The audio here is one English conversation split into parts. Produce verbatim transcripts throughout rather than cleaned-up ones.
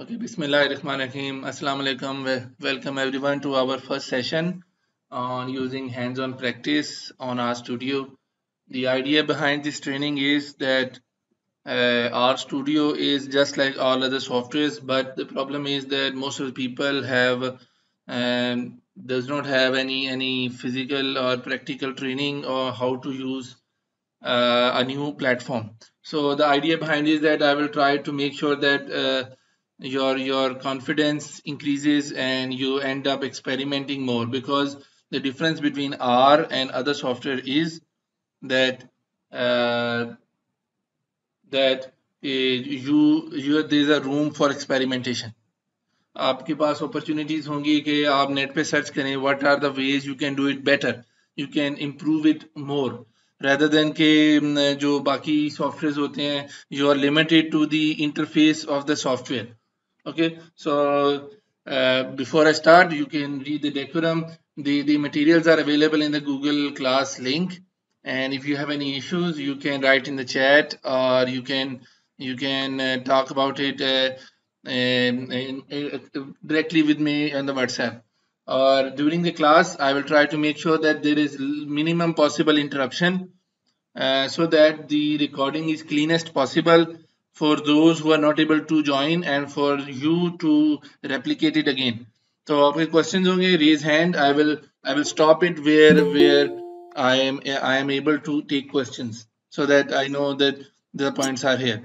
Okay, Bismillahirrahmanirrahim. Assalamu alaikum. Welcome everyone to our first session on using hands-on practice on RStudio. The idea behind this training is that uh, RStudio is just like all other softwares, but the problem is that most of the people have um, does not have any any physical or practical training or how to use uh, a new platform. So the idea behind is that I will try to make sure that uh, your your confidence increases and you end up experimenting more, because the difference between R and other software is that uh, that uh, you you there is a room for experimentation. आपके पास opportunities होंगी कि आप net पे search करें what are the ways you can do it better, you can improve it more, rather than के जो बाकी softwares होते हैं you are limited to the interface of the software. Okay, so uh, before I start, you can read the decorum. The, the materials are available in the Google Class link, and if you have any issues, you can write in the chat, or you can you can uh, talk about it uh, in, in, in, directly with me on the WhatsApp. Or uh, during the class, I will try to make sure that there is minimum possible interruption, uh, so that the recording is cleanest possible for those who are not able to join and for you to replicate it again. So aapke questions honge, raise hand. I will I will stop it where where I am I am able to take questions, so that I know that the points are here.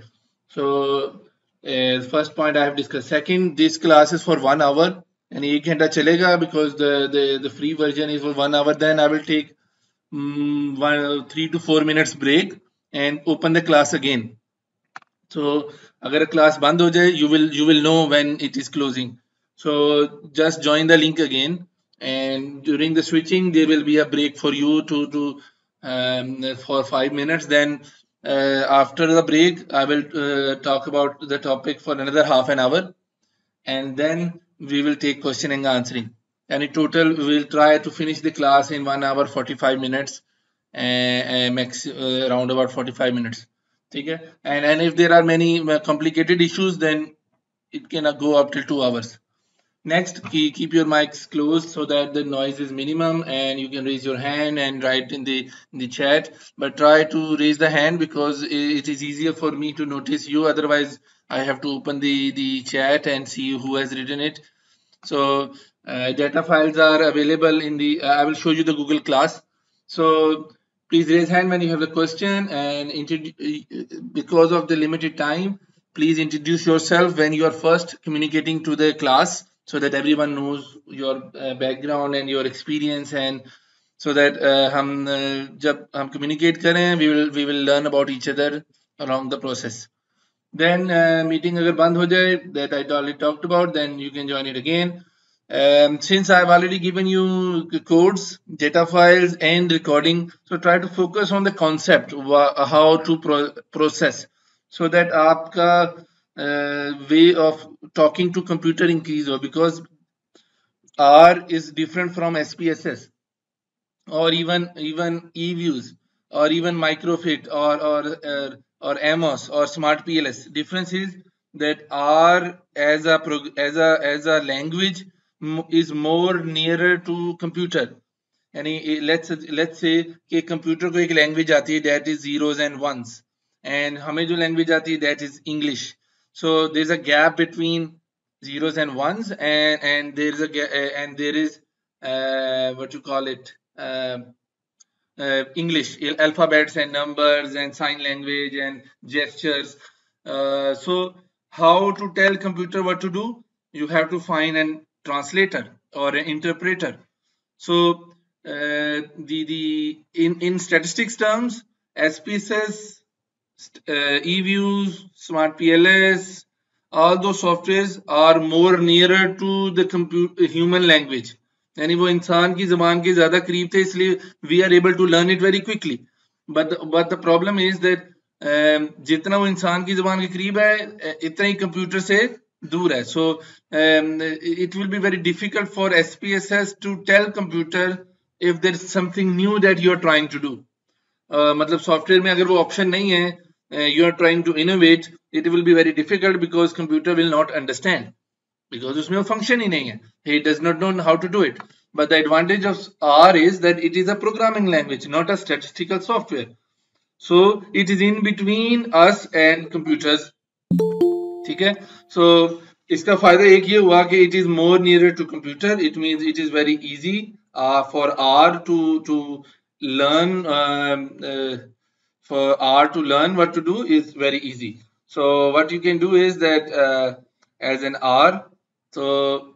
So uh, first point I have discussed. Second, this class is for one hour and ek ghanta chalega, because the, the the free version is for one hour. Then I will take um, one three to four minutes break and open the class again. So, agar a class band ho jaye, you will you will know when it is closing. So just join the link again, and during the switching there will be a break for you to to um, for five minutes. Then uh, after the break, I will uh, talk about the topic for another half an hour, and then we will take question and answering. And in total, we will try to finish the class in one hour forty-five minutes, uh, max uh, around about forty-five minutes. Okay, and and if there are many complicated issues, then it can go up till two hours. Next, keep your mics closed so that the noise is minimum, and you can raise your hand and write in the in the chat. But try to raise the hand, because it is easier for me to notice you. Otherwise, I have to open the the chat and see who has written it. So uh, data files are available in the. Uh, I will show you the Google Class. So please raise hand when you have a question, and because of the limited time, please introduce yourself when you are first communicating to the class, so that everyone knows your uh, background and your experience, and so that uh, hum, uh, jab hum communicate karein, we will we will learn about each other along the process. Then uh, meeting agar band ho jaye, that I already talked about, then you can join it again. Um, since I have already given you codes, data files and recording, so try to focus on the concept how to pro process, so that aapka uh, way of talking to computer increase ho, because R is different from S P S S or even even EViews or even Microfit or or uh, or Amos or SmartPLS. Difference is that R as a as a as a language is more nearer to computer. Yani let's let's say कि computer को एक language आती है that is zeros and ones, and हमें जो language आती है that is English. So there is a gap between zeros and ones, and and there is a and there is uh, what you call it uh, uh, English alphabets and numbers and sign language and gestures. Uh, so how to tell computer what to do? You have to find an translator or an interpreter. So uh, the the in in statistics terms, S P S S, uh, EViews, SmartPLS, all those softwares are more nearer to the computer human language. Yani wo insaan ki zuban ke zyada kareeb the, isliye we are able to learn it very quickly. But the, but the problem is that um, jitna wo insaan ki zuban ke kareeb hai, itna hi computer se दूर है. So um, it will be very difficult for S P S S to tell computer if there is something new that you are trying to do. Uh, मतलब software में अगर वो option नहीं है, uh, you are trying to innovate, it will be very difficult because computer will not understand, because उसमें function ही नहीं है. He does not know how to do it. But the advantage of R is that it is a programming language, not a statistical software. So it is in between us and computers. ठीक है. So इसका फायदा एक ये हुआ कि it is more nearer to computer. It means it is very easy uh, for R to to learn um, uh, for R to learn what to do is very easy. So what you can do is that uh, as an R, so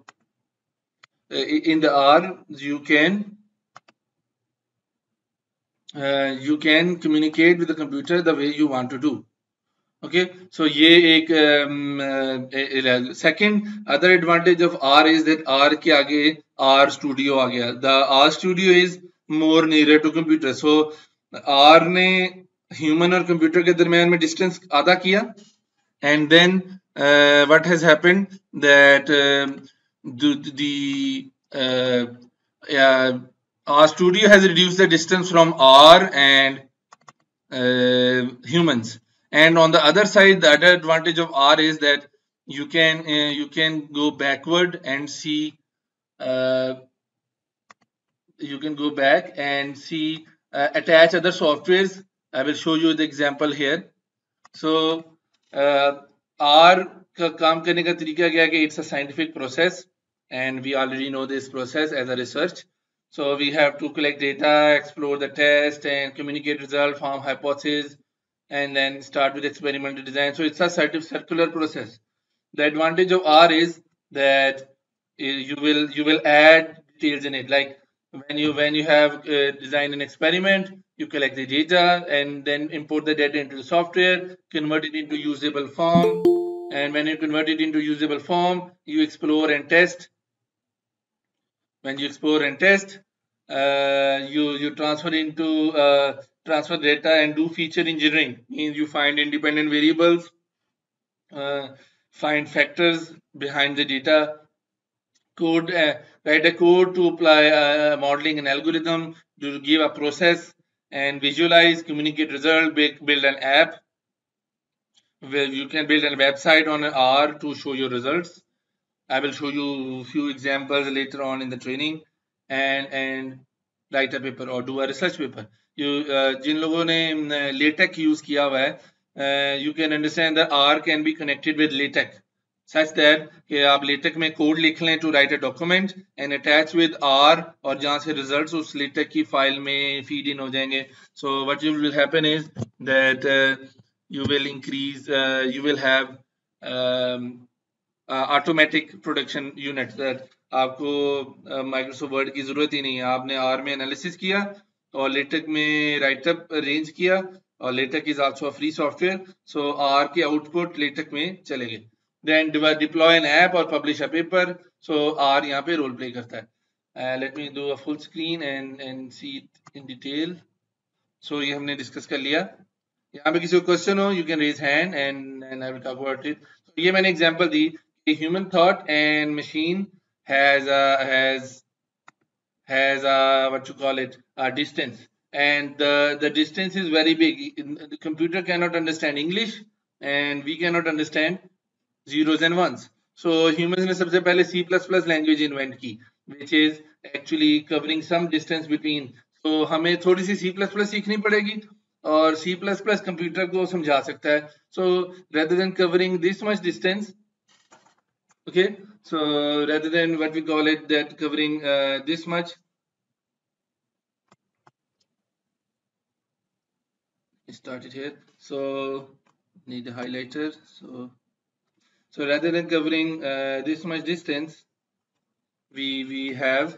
in the R you can uh, you can communicate with the computer the way you want to do. Okay, so ye ek um, uh, second other advantage of R is that R ke aage RStudio aa gaya. The RStudio is more nearer to computer. So R ne human aur computer ke darmiyan mein distance aadha kiya, and then uh, what has happened that uh, the uh, uh, RStudio has reduced the distance from R and uh, humans. And on the other side, the other advantage of R is that you can uh, you can go backward and see uh, you can go back and see uh, attach other softwares. I will show you the example here. So uh, R का काम करने का तरीका क्या है कि it's a scientific process, and we already know this process as a research. So we have to collect data, explore the test, and communicate result, form hypothesis, and then start with experimental design. So it's a sort of circular process. The advantage of R is that you will you will add details in it. Like when you when you have uh, designed an experiment, you collect the data and then import the data into the software, convert it into usable form. And when you convert it into usable form, you explore and test. When you explore and test, uh, you you transfer into uh, transfer data and do feature engineering. Means you find independent variables, uh, find factors behind the data, code uh, write a code to apply uh, modeling and algorithm to give a process, and visualize, communicate result, build, build an app. Where you can build a website on R to show your results. I will show you a few examples later on in the training, and and write a paper or do a research paper. You uh, jin logo ne LaTeX use kiya hua hai, uh, you can understand that R can be connected with LaTeX such that ke aap LaTeX mein code likh lein to write a document and attach with R, aur jahan se results us LaTeX ki file mein feed in ho jayenge. So what will happen is that uh, you will increase uh, you will have um, uh, automatic production units that aapko uh, Microsoft Word ki zarurat hi nahi hai. Aapne R mein analysis kiya aur LaTeX mein write up arrange kiya, aur LaTeX is also a free software, so R ke output LaTeX mein chalenge. Then deploy an app or publish a paper. So R yahan pe role play karta hai. Uh, let me do a full screen and and see it in detail. So ye humne discuss kar liya. यहाँ पे किसी को question हो, you can raise hand and and I will talk about it. तो ये मैंने example दी कि human thought and machine has has has what you call it a distance, and the the distance is very big. The computer can not understand English and we can not understand zeros and ones. So humans ने सबसे पहले C plus plus language invent की, which is actually covering some distance between. So हमें थोड़ी सी सी plus plus सीखनी पड़ेगी और C++ computer को समझा सकता है. So rather than covering this much distance, okay, so rather than what we call it that covering this much, start it here. So need a highlighter. So so rather than covering this much distance, we we have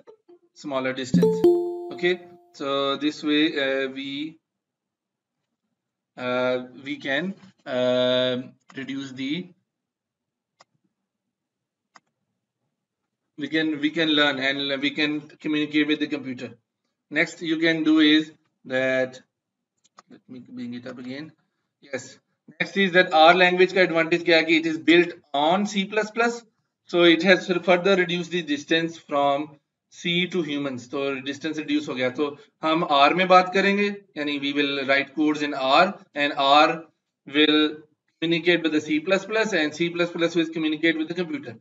smaller distance. Okay, so this way we Uh, we can uh, reduce the we can we can learn and we can communicate with the computer. Next you can do is that, let me bring it up again. Yes, next is that R language ka advantage kya hai ki it is built on C++, so it has further reduced the distance from C to humans. तो distance reduce हो गया. तो हम R में बात करेंगे, यानी we will write codes in R and R will communicate with the C plus plus and C plus plus with communicate with the computer.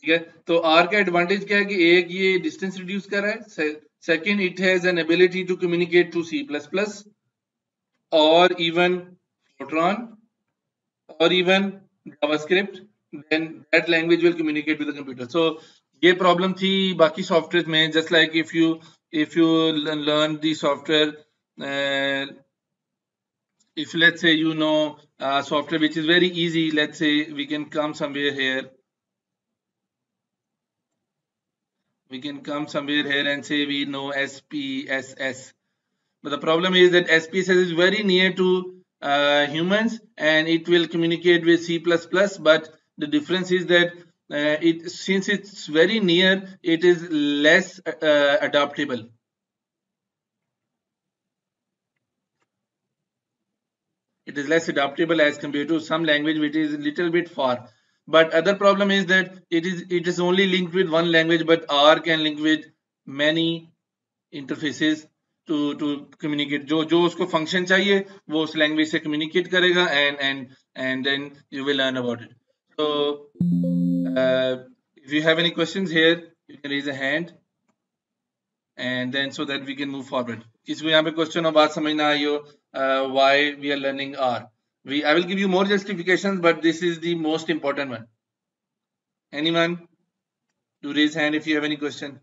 ठीक है, तो R का एडवांटेज क्या है कि एक ये डिस्टेंस रिड्यूस कर रहा है, second it has an ability to communicate to C plus plus और इवन Fortran और even JavaScript, then that language will communicate with the computer. So ये प्रॉब्लम थी बाकी सॉफ्टवेयर में, just like if you if you learn the software, if let's say you know uh, software which is very easy, let's say we can come somewhere here we can come somewhere here and say we know S P S S, but the problem is that S P S S is very near to uh, humans and it will communicate with C plus plus, but the difference is that uh, it since it's very near, it is less uh, adaptable. It is less adaptable as compared to some language which is a little bit far. But other problem is that it is it is only linked with one language, but R can link with many interfaces to to communicate. जो जो उसको function चाहिए वो उस language से communicate करेगा, and and and then you will learn about it. So uh, if you have any questions here, you can raise a hand, and then so that we can move forward. इसमें यहाँ पे question और बात समझ ना आई हो. Uh, why we are learning R. We I will give you more justifications, but this is the most important one. Anyone? Do raise hand if you have any question.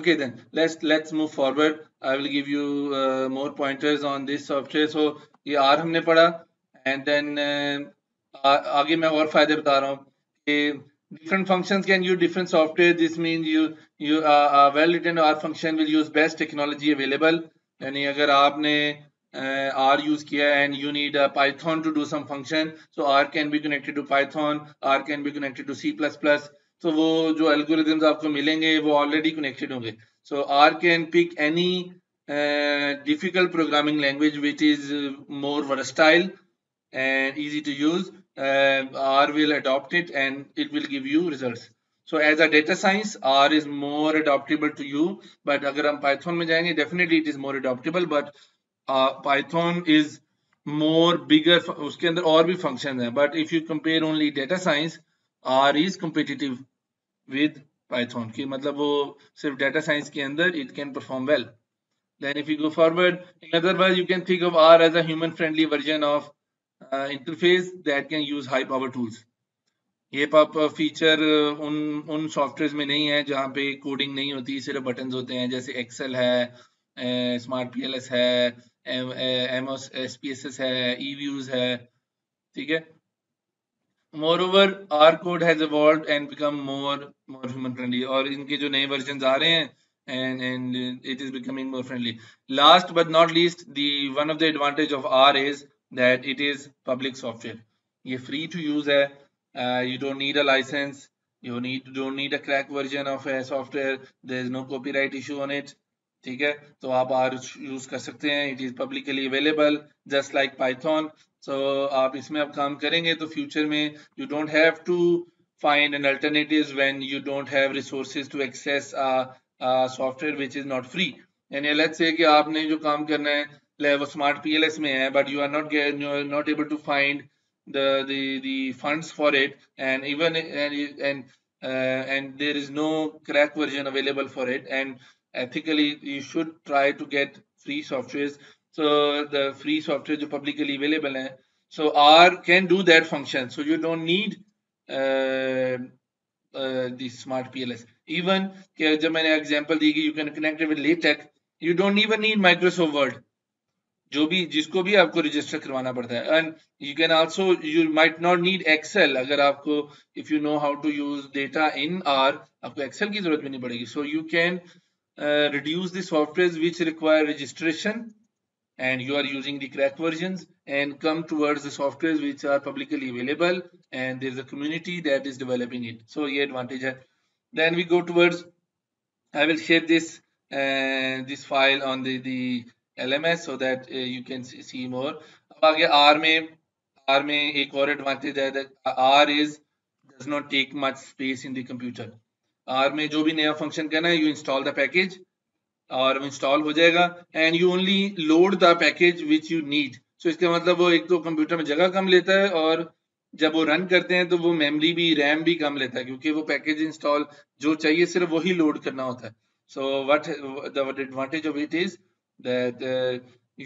Okay, then let's let's move forward. I will give you uh, more pointers on this software. So ये R हमने पढ़ा, and then uh, आगे मैं और फायदे बता रहा हूँ कि different functions can use different software. This means you you uh, a well written R function will use best technology available. यानी अगर आपने uh, R use किया and you need a Python to do some function, so R can be connected to Python, R can be connected to C plus plus. So वो जो algorithms आपको मिलेंगे वो already connected होंगे. So R can pick any uh, difficult programming language which is more versatile and easy to use. Uh, R will adopt it and it will give you results. So as a data science, R is more adaptable to you, but agar hum Python mein jayenge, definitely it is more adaptable, but uh, Python is more bigger, uske andar aur bhi functions hai, but if you compare only data science, R is competitive with Python ki matlab wo sirf data science ke andar it can perform well. Then if you go forward, in other words you can think of R as a human friendly version of Uh, interface that can use high power tools. ये power feature उन उन software में नहीं है जहाँ पे coding नहीं होती, सिर्फ बटन्स होते हैं, जैसे एक्सेल है, स्मार्ट पी एल एस है, AMOS S P S S है, ईव्यूज है, ठीक है. Moreover, R code has evolved and become more more human friendly. और इनके जो नए वर्जन आ रहे हैं and and it is becoming more friendly. Last but not least, the one of the advantage of R is that it is public software. ये free to use है. Uh, you don't need a license. You need don't need a cracked version of a software. There is no copyright issue on it. ठीक है, तो आप R use कर सकते हैं. It is publicly available, just like Python. So आप इसमें अब काम करेंगे तो future में you don't have to find an alternatives when you don't have resources to access a, a software which is not free. यानी let's say कि आपने जो काम करना है वो स्मार्ट पीएलएस में है, but you are not not able to find the the funds for it, and even and and there is no crack version available for it, and ethically you should try to get free software. So the free software जो publicly available है, so R can do that function. So you don't need the Smart PLS. Even के जब मैंने example दी कि you can connect with LaTeX, you don't even need Microsoft Word, जो भी जिसको भी आपको रजिस्टर करवाना पड़ता है. And you can also you might not need Excel. अगर आपको if you know how to use data in R, आपको एक्सेल की जरूरत भी नहीं पड़ेगी. So you can reduce the software which require registration and you are using the crack versions and come towards the software which are publicly available and there is a community that is developing it. सो ये advantage है. Then we go towards, I will share this this file on the L M S so that uh, you can see more. अब आगे R में R में एक और advantage है that R is does not take much space in the computer. R में जो भी नया फंक्शन करना है, यू इंस्टॉल द पैकेज और इंस्टॉल हो जाएगा, and you only load the package which you need. So इसका मतलब वो एक तो कंप्यूटर में जगह कम लेता है, और जब वो रन करते हैं तो वो मेमोरी भी रैम भी कम लेता है, क्योंकि वो पैकेज इंस्टॉल जो चाहिए सिर्फ वही लोड करना होता है। So what the advantage of it is that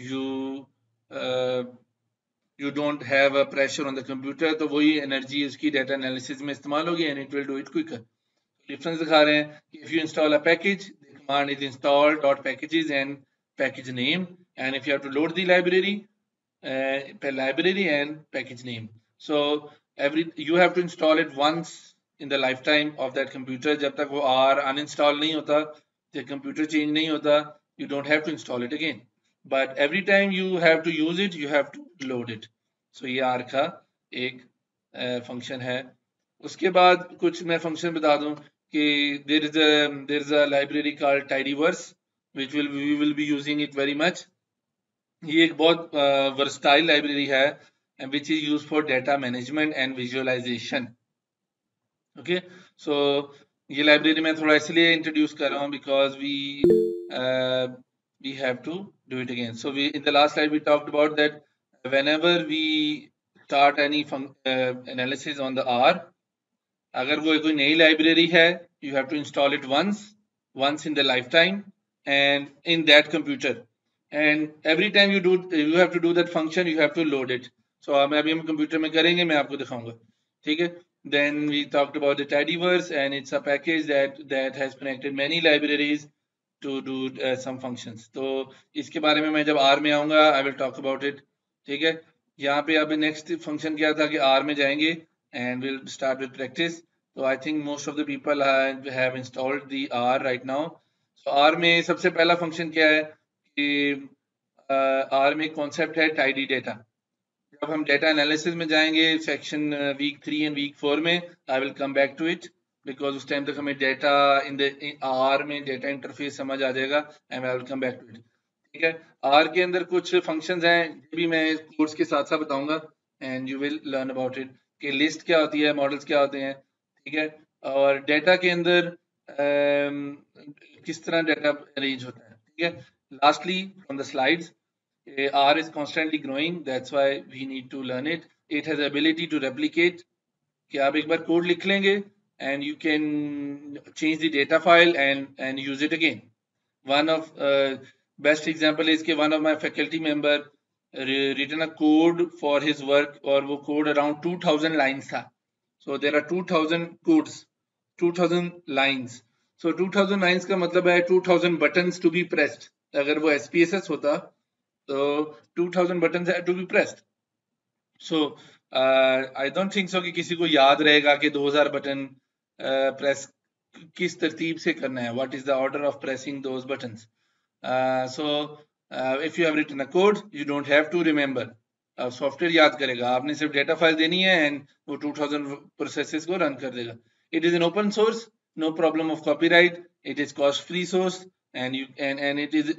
you you don't have a pressure on the computer, तो वही एनर्जी उसकी डेटा एनालिसिस में इस्तेमाल होगी and it will do it quicker. Difference दिखा रहे हैं कि if you install a package, the command is install dot packages and package name, and if you have to load the library library and package name. So every you have to install it once in the lifetime of that computer. जब तक वो are uninstall नहीं होता, computer change नहीं होता, you don't have to install it again, but every time you have to use it, you have to load it. सो ये R का एक फंक्शन uh, है। उसके बाद कुछ मैं फंक्शन बता दूं कि there is a there is a library called tidyverse which will we will be using it very much. ये एक बहुत वर्सटाइल uh, लाइब्रेरी है and which is used for data management and visualisation. Okay, so ये library मैं थोड़ा इसलिए introduce कर रहा हूँ because we we have to do it again. So we in the last slide we talked about that whenever we start any analysis on the R, अगर वो कोई नई लाइब्रेरी है, you have to install it once once in the lifetime and in that computer, and every time you do you have to do that function, you have to load it. So मैं अभी हम computer में करेंगे, मैं आपको दिखाऊंगा, ठीक है। Then we talked about the tidyverse, and it's a package that that has connected many libraries to do uh, some functions. तो इसके बारे में मैं जब R में आऊँगा, I will talk about it, ठीक है। यहाँ पे अभी next function क्या था कि R में जाएंगे and we'll start with practice. So I think most of the people have, have installed the R right now. So R में सबसे पहला function क्या है कि uh, R में concept है tidy data. जब हम data analysis में जाएंगे section uh, week three and week four में, I will come back to it because उस time तक हमें data in the in R में data interface समझ आ जाएगा and I will come back to it, ठीक है। R के अंदर कुछ functions हैं, ये भी मैं course के साथ साथ बताऊंगा and you will learn about it कि लिस्ट क्या होती है, मॉडल्स क्या होते हैं, ठीक है, और डेटा के अंदर um, किस तरह डेटा अरेंज होता है, ठीक है। Lastly from the slides, R is constantly growing, that's why we need to learn it. It has ability to replicate, कि आप एक बार कोड लिख लेंगे and you can change the data file and and use it again. One of best example is के one of my faculty member written a code for his work, और वो code around two thousand lines था। So there are two thousand codes, two thousand lines. So two thousand lines का मतलब है two thousand buttons to be pressed। अगर वो S P S S होता तो two thousand buttons have to be pressed। So uh, I don't think so कि किसी को याद रहेगा कि two thousand बटन प्रेस किस तरतीब से करना है, what is the order of pressing those buttons। Uh, so Uh, if you have written a code, you don't have to remember। uh, software याद करेगा, आपने सिर्फ डेटा फाइल देनी है एंड वो two thousand प्रोसेसेस को रन कर देगा। It is an open source, no problem of copyright, it is cost free source and you and and it is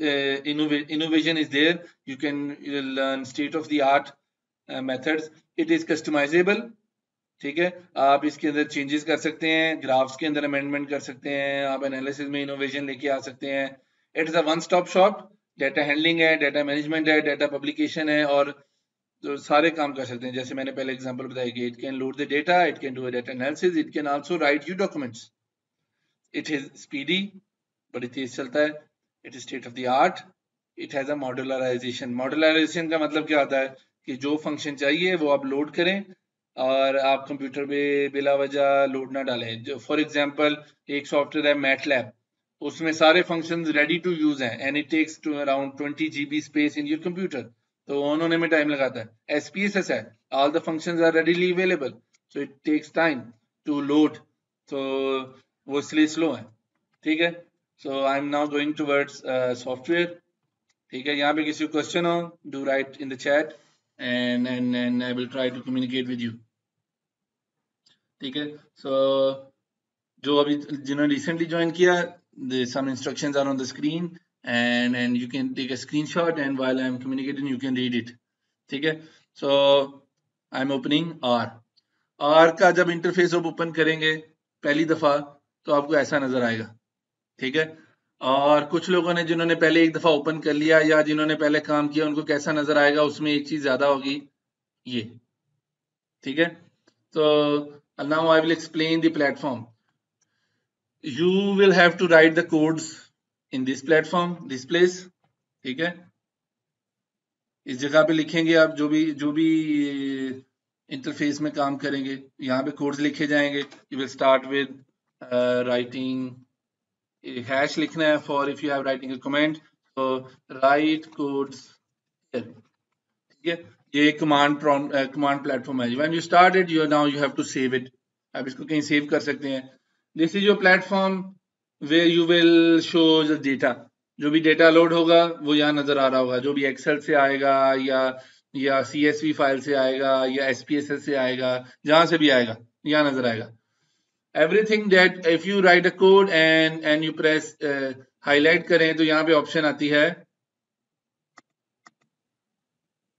innovation is there, you can learn state of the art methods. It is customizable, ठीक है, आप इसके अंदर changes कर सकते हैं, graphs के अंदर अमेंडमेंट कर सकते हैं, आप एनालिसिस में इनोवेशन लेके आ सकते हैं। It is a one stop shop, data handling है, डेटा मैनेजमेंट है, डेटा पब्लिकेशन है, और तो सारे काम कर सकते हैं। जैसे मैंने पहले एग्जांपल बताया कि it can load the data, it can do data analysis, it can also write you documents. It is speedy, बड़ी तेज चलता है, it is state of the art, it has a modularization. Modularization का मतलब क्या होता है कि जो फंक्शन चाहिए वो आप लोड करें और आप कंप्यूटर पे बिला वजह लोड ना डालें। जो फॉर एग्जाम्पल एक सॉफ्टवेयर है मैटलैब, उसमें सारे फंक्शंस रेडी टू यूज हैं and it takes to around twenty G B space in your computer, तो ऑन होने में टाइम लगाता है। S P S S है, all the functions are readily available, so it takes time to load, तो वो इसलिए स्लो है, ठीक है। So I am now going towards software, ठीक है। यहाँ पे किसी क्वेश्चन हो, do write in the chat and and and I will try to communicate with you, ठीक है। सो जो अभी जिन्होंने रिसेंटली ज्वाइन किया, the some instructions are on the screen and and you can take a screenshot and while I am communicating you can read it, ठीक है। So I am opening R। R का जब interface आप open करेंगे पहली दफा तो आपको ऐसा नजर आएगा, ठीक है। और कुछ लोगों ने जिन्होंने पहले एक दफा ओपन कर लिया या जिन्होंने पहले काम किया उनको कैसा नजर आएगा, उसमें एक चीज ज्यादा होगी ये, ठीक है। तो now I will explain the platform, you will have to write the codes in this platform, this place, ठीक है। इस जगह पे लिखेंगे आप, जो भी जो भी इंटरफेस में काम करेंगे यहाँ पे कोड्स लिखे जाएंगे। You will start with writing hash लिखना है for if you have writing a comment, तो राइट कोड्स, ठीक है। ये कमांड प्रॉम्प्ट कमांड प्लेटफॉर्म है। When you start it you now you have to save it, आप इसको कहीं सेव कर सकते हैं। This is your platform where you will show the data, जो भी डेटा लोड होगा वो यहाँ नजर आ रहा होगा, जो भी एक्सेल से आएगा या या सीएसवी फाइल से आएगा या एसपीएसएस से आएगा, जहां से भी आएगा यहाँ नजर आएगा। Everything that if you write a code and and you press highlight करें तो यहाँ पे ऑप्शन आती है,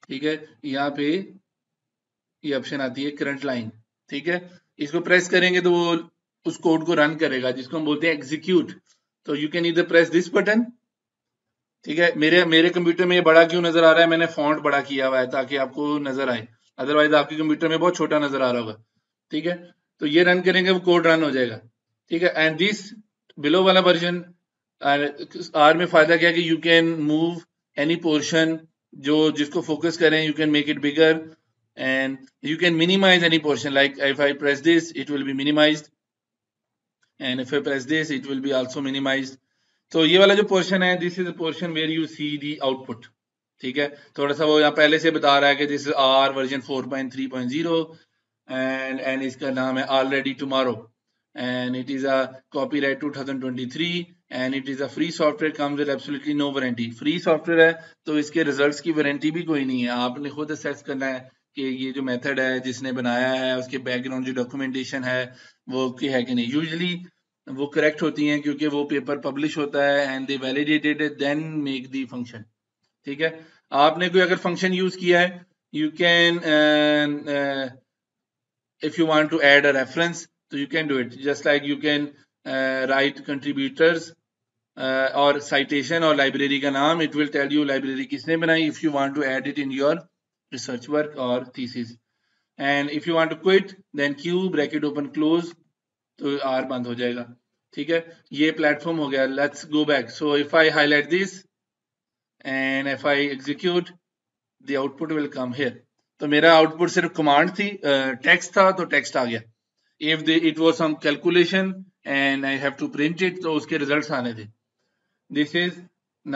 ठीक है, यहाँ पे ये ऑप्शन आती है करंट लाइन, ठीक है। इसको प्रेस करेंगे तो वो उस कोड को रन करेगा जिसको हम बोलते हैं एग्जीक्यूट। तो you can either press this button, ठीक है। मेरे मेरे कंप्यूटर में ये बड़ा क्यों नजर आ रहा है, मैंने फॉन्ट बड़ा किया हुआ है ताकि आपको नजर आए, अदरवाइज आपके कंप्यूटर में बहुत छोटा नजर आ रहा होगा, ठीक है। तो ये रन करेंगे वो कोड रन हो जाएगा, ठीक है। एंड दिस बिलो वाला वर्जन आर में फायदा क्या कि you can move any portion, जो जिसको फोकस करें you can make it bigger and you can minimize any portion, like if I press this it will be minimized and if I press this it will be also minimized। तो ये वाला जो portion है this is a portion where you see the output, ठीक है। थोड़ा सा वो यहाँ पहले से बता रहा है कि this is R version four point three point zero and and इसका नाम है already tomorrow and it is a copyright twenty twenty-three and it is a free software comes with absolutely no warranty। free software है तो इसके results की warranty भी कोई नहीं है, आपने खुद assess करना है कि ये जो मेथड है जिसने बनाया है उसके बैकग्राउंड जो डॉक्यूमेंटेशन है वो ओके है कि नहीं। यूजुअली वो करेक्ट होती हैं क्योंकि वो पेपर पब्लिश होता है and they validated then make the function, ठीक है। आपने कोई अगर फंक्शन यूज किया है you can if you want to add a reference तो you can do it, just like you can write contributors और साइटेशन और लाइब्रेरी का नाम, it will tell you library किसने बनाई if you want to add it in your research work or thesis। and if you want to quit then q bracket open close तो r बंद हो जाएगा, ठीक है। ये platform हो गया। let's go back, so if I highlight this and if I execute the output will come here। तो मेरा output सिर्फ command थी, text था तो text आ गया। if they, it was some calculation and I have to print it तो उसके results आने थे। this is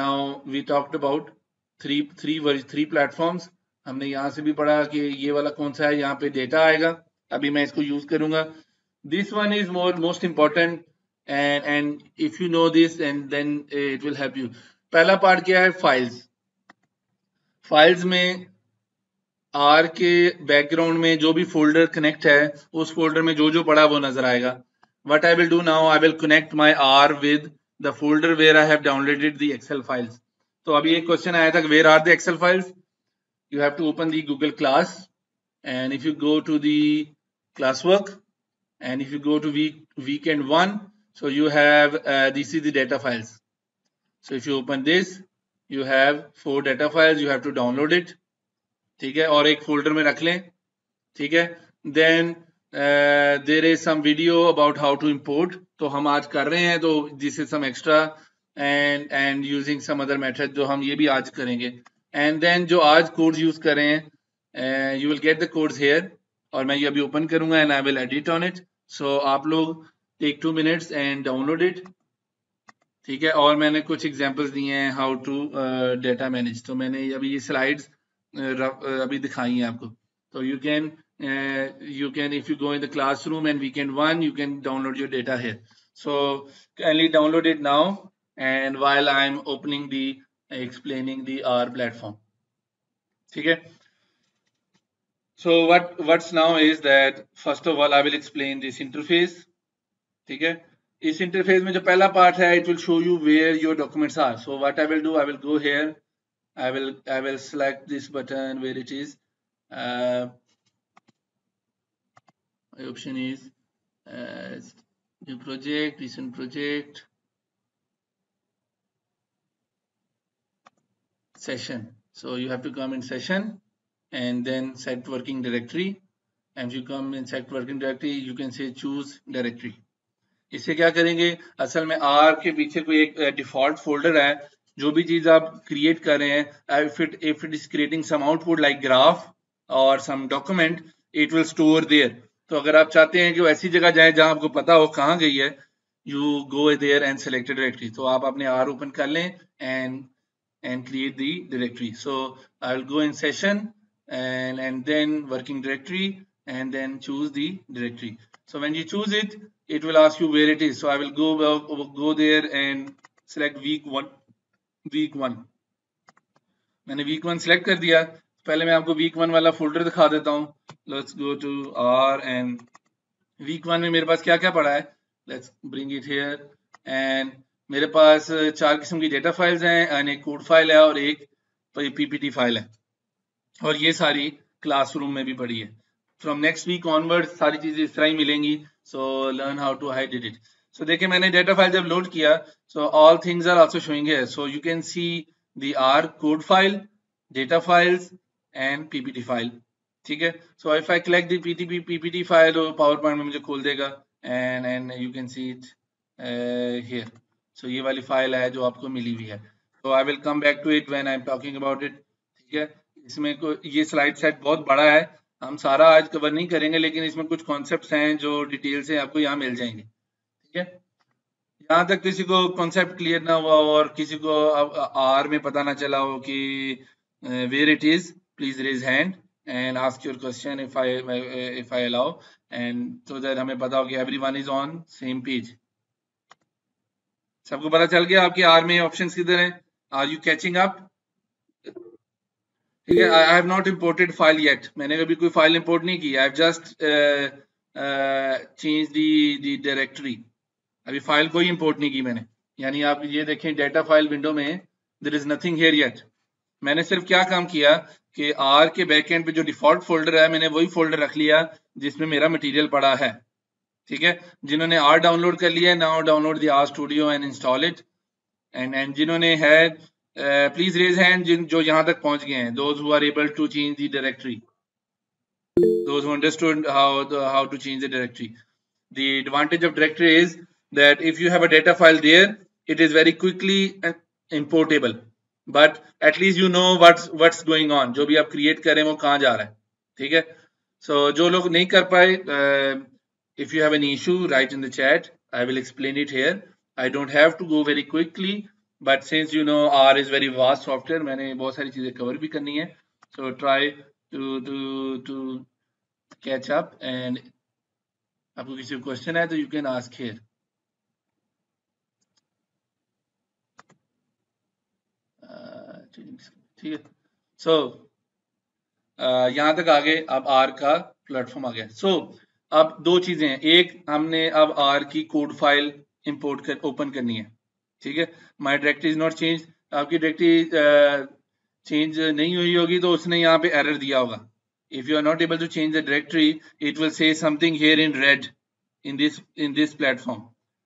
now we talked about three three three platforms। हमने यहाँ से भी पढ़ा कि ये वाला कौन सा है, यहाँ पे डेटा आएगा, अभी मैं इसको यूज करूंगा। This one is more most important and and if you know this and then it will help you. पहला पार्ट क्या है, फाइल्स। फाइल्स में आर के बैकग्राउंड में जो भी फोल्डर कनेक्ट है उस फोल्डर में जो जो पड़ा वो नजर आएगा। What I will do now, I will connect my R with the folder where I have downloaded the Excel files. तो अभी एक क्वेश्चन आया था where are the Excel files. you have to open the Google class and if you go to the classwork and if you go to week weekend one so you have uh, this is the data files। so if you open this you have four data files, you have to download it, ठीक है, और एक folder में रख लें, ठीक है। then uh, there is some video about how to import, तो हम आज कर रहे हैं, तो this is some extra and and using some other method जो हम ये भी आज करेंगे। एंड देन जो आज कोड्स यूज करें you will get the codes here, और मैं ये अभी ओपन करूंगा and I will edit on it. So आप लोग take two minutes and download it, ठीक है। और मैंने कुछ एग्जांपल्स दिए हैं हाउ टू डेटा मैनेज, तो मैंने अभी ये स्लाइड्स uh, अभी दिखाई हैं आपको। तो you can you can if you go in the classroom and weekend one you can download your data here. So kindly download it now and while I am opening the explaining the R platform, ठीक है। so what what's now is that first of all I will explain this interface, ठीक है। इस interface में जो पहला part है it will show you where your documents are। so what I will do, I will go here, I will I will select this button where it is, uh, my option is uh, New project, recent project, session. So you have to come in session and then set working directory. And you come in set working directory, you can say choose directory. इससे क्या करेंगे, असल में R के पीछे कोई एक default folder है, जो भी चीज आप क्रिएट कर रहे हैं, if it if it is creating some output like graph or some document, it will store there. तो अगर आप चाहते हैं कि वो ऐसी जगह जाए जहां आपको पता हो कहाँ गई है, you go there and select a directory. तो आप अपने R ओपन कर लें and and create the directory. So I will go in session and and then working directory and then choose the directory. So when you choose it, it will ask you where it is. So I will go uh, go there and select week one. Week one. मैंने week one select कर दिया. पहले मैं आपको week one वाला folder दिखा देता हूँ. Let's go to R and week one में मेरे पास क्या क्या पड़ा है? Let's bring it here. And मेरे पास चार किस्म की data files हैं. एक code file है और एक P P T file है. और ये सारी classroom में भी पड़ी है. From next week onwards सारी चीजें इस तरह ही मिलेंगी. So learn how to hide it. So देखिए मैंने data file जब load किया, so all things are also showing here. So you can see the R code file, data files and P P T file. ठीक है. So if I click the P P T file, तो PowerPoint में मुझे खोल देगा and and you can see it uh, here. So ये वाली file है जो आपको मिली हुई है. So I will come back to it when I am talking about it. ठीक है. इसमें को ये slide set बहुत बड़ा है. हम सारा आज कवर नहीं करेंगे लेकिन इसमें कुछ कॉन्सेप्ट्स हैं जो डिटेल से आपको यहाँ मिल जाएंगे. ठीक है. यहाँ तक किसी को कॉन्सेप्ट क्लियर ना हुआ और किसी को आर में पता ना चला हो कि where it is, please raise hand and ask your question if I if I allow and so that हमें पता हो कि everyone is on same page. सबको पता चल गया आपके आर में ऑप्शन किधर है? Are you catching up? ठीक है. I have not imported file yet. मैंने कभी कोई फाइल इम्पोर्ट नहीं की. I have just change the directory. अभी फाइल कोई इम्पोर्ट नहीं की मैंने. यानी आप ये देखें डाटा फाइल विंडो में there is nothing here yet. मैंने सिर्फ क्या काम किया कि आर के बैक एंड पे जो डिफॉल्ट फोल्डर है मैंने वही फोल्डर रख लिया जिसमें मेरा मटीरियल पड़ा है. ठीक है. जिन्होंने आर डाउनलोड कर लिया है, now download the R studio and install it and and जिन्होंने है प्लीज रेज हैंड जो यहाँ तक पहुंच गए हैं. Those who are able to change the directory, those who understood how how to change the directory. The advantage of directory is that if you have a data file there it is very quickly importable but at least you know what's what's going on. जो भी आप create करें वो कहाँ जा रहा है. ठीक है. सो so, जो लोग नहीं कर पाए, if you have an issue write in the chat, I will explain it here. I don't have to go very quickly but since you know R is very vast software, मैंने बहुत सारी चीजें cover भी करनी है. So try to to to catch up and आपको किसी को क्वेश्चन है तो you can ask here. ठीक है. So यहाँ तक आगे अब R का प्लेटफॉर्म आ गया. So अब दो चीजें हैं. एक, हमने अब R की कोड फाइल इंपोर्ट कर ओपन करनी है. ठीक है. My directory is not change. आपकी डायरेक्टरी चेंज नहीं हुई होगी तो उसने यहाँ पे एरर दिया होगा. If you are not able to change the directory it will say something here in red in this in this platform,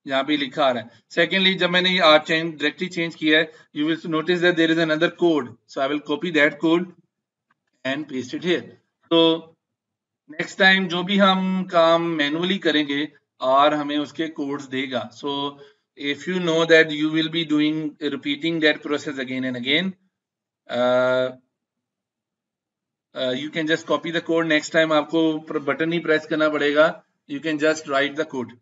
यहाँ पे लिखा आ रहा है. सेकेंडली, जब मैंने आप चेंज डायरेक्टरी चेंज किया है, you will notice that there is another code. So I will copy that code and paste it here. तो नेक्स्ट टाइम जो भी हम काम मैनुअली करेंगे आर हमें उसके कोड्स देगा. सो so, if you know that you will be doing repeating that process again and again, uh, uh, you can just copy the code. Next time आपको button ही press करना पड़ेगा. You can just write the code.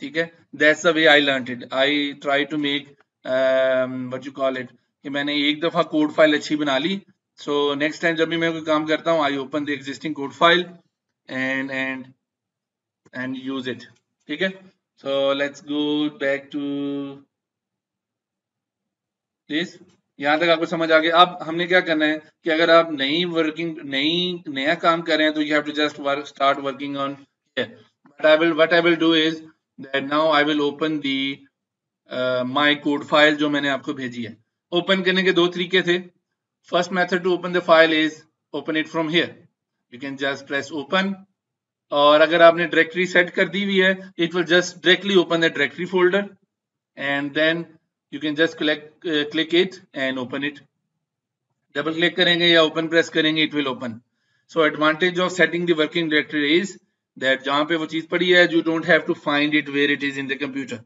ठीक है. That's the way I learned it. I try to make um, what you call it. कि मैंने एक दफा code file अच्छी बना ली. So next time जब भी मैं कोई काम करता हूँ, I open the existing code file and and and use it. ठीक है. So let's go back to this. यहाँ तक आपको समझ आ गया. अब हमने क्या करना है कि अगर आप नई वर्किंग नई नया काम कर रहे हैं तो you have to just work start working on. But I will what I will do is that now I will open the my code file जो मैंने आपको भेजी है. ओपन करने के दो तरीके थे. First method to open the file is open it from here. You can just press open और अगर आपने डायरेक्टरी सेट कर दी हुई है it will just directly open the directory folder and then you can just click click it and open it. Double click करेंगे या open press करेंगे it will open. So advantage of setting the working directory is that जहां पे वो चीज पड़ी है you don't have to find it where it is in the computer.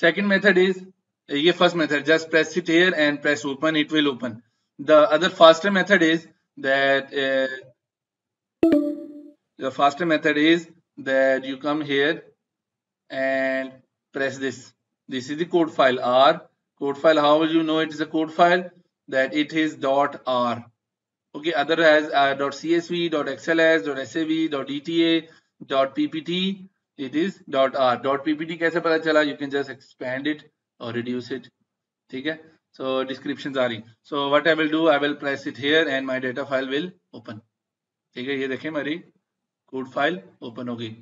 Second method is, ये first method, just press it here and press open, it will open. The other faster method is that uh, the faster method is that you come here and press this. This is the code file R. Code file, how will you know it is a code file? That it is .R. Okay, other has uh, .csv, .xls, .sav, .eta, .ppt. It is .R. .ppt कैसे पता चला? You can just expand it or reduce it. ठीक है? So descriptions are in. So what I will do, I will press it here and my data file will open. ठीक है, ये देखें हमारी कोड फाइल ओपन हो गई.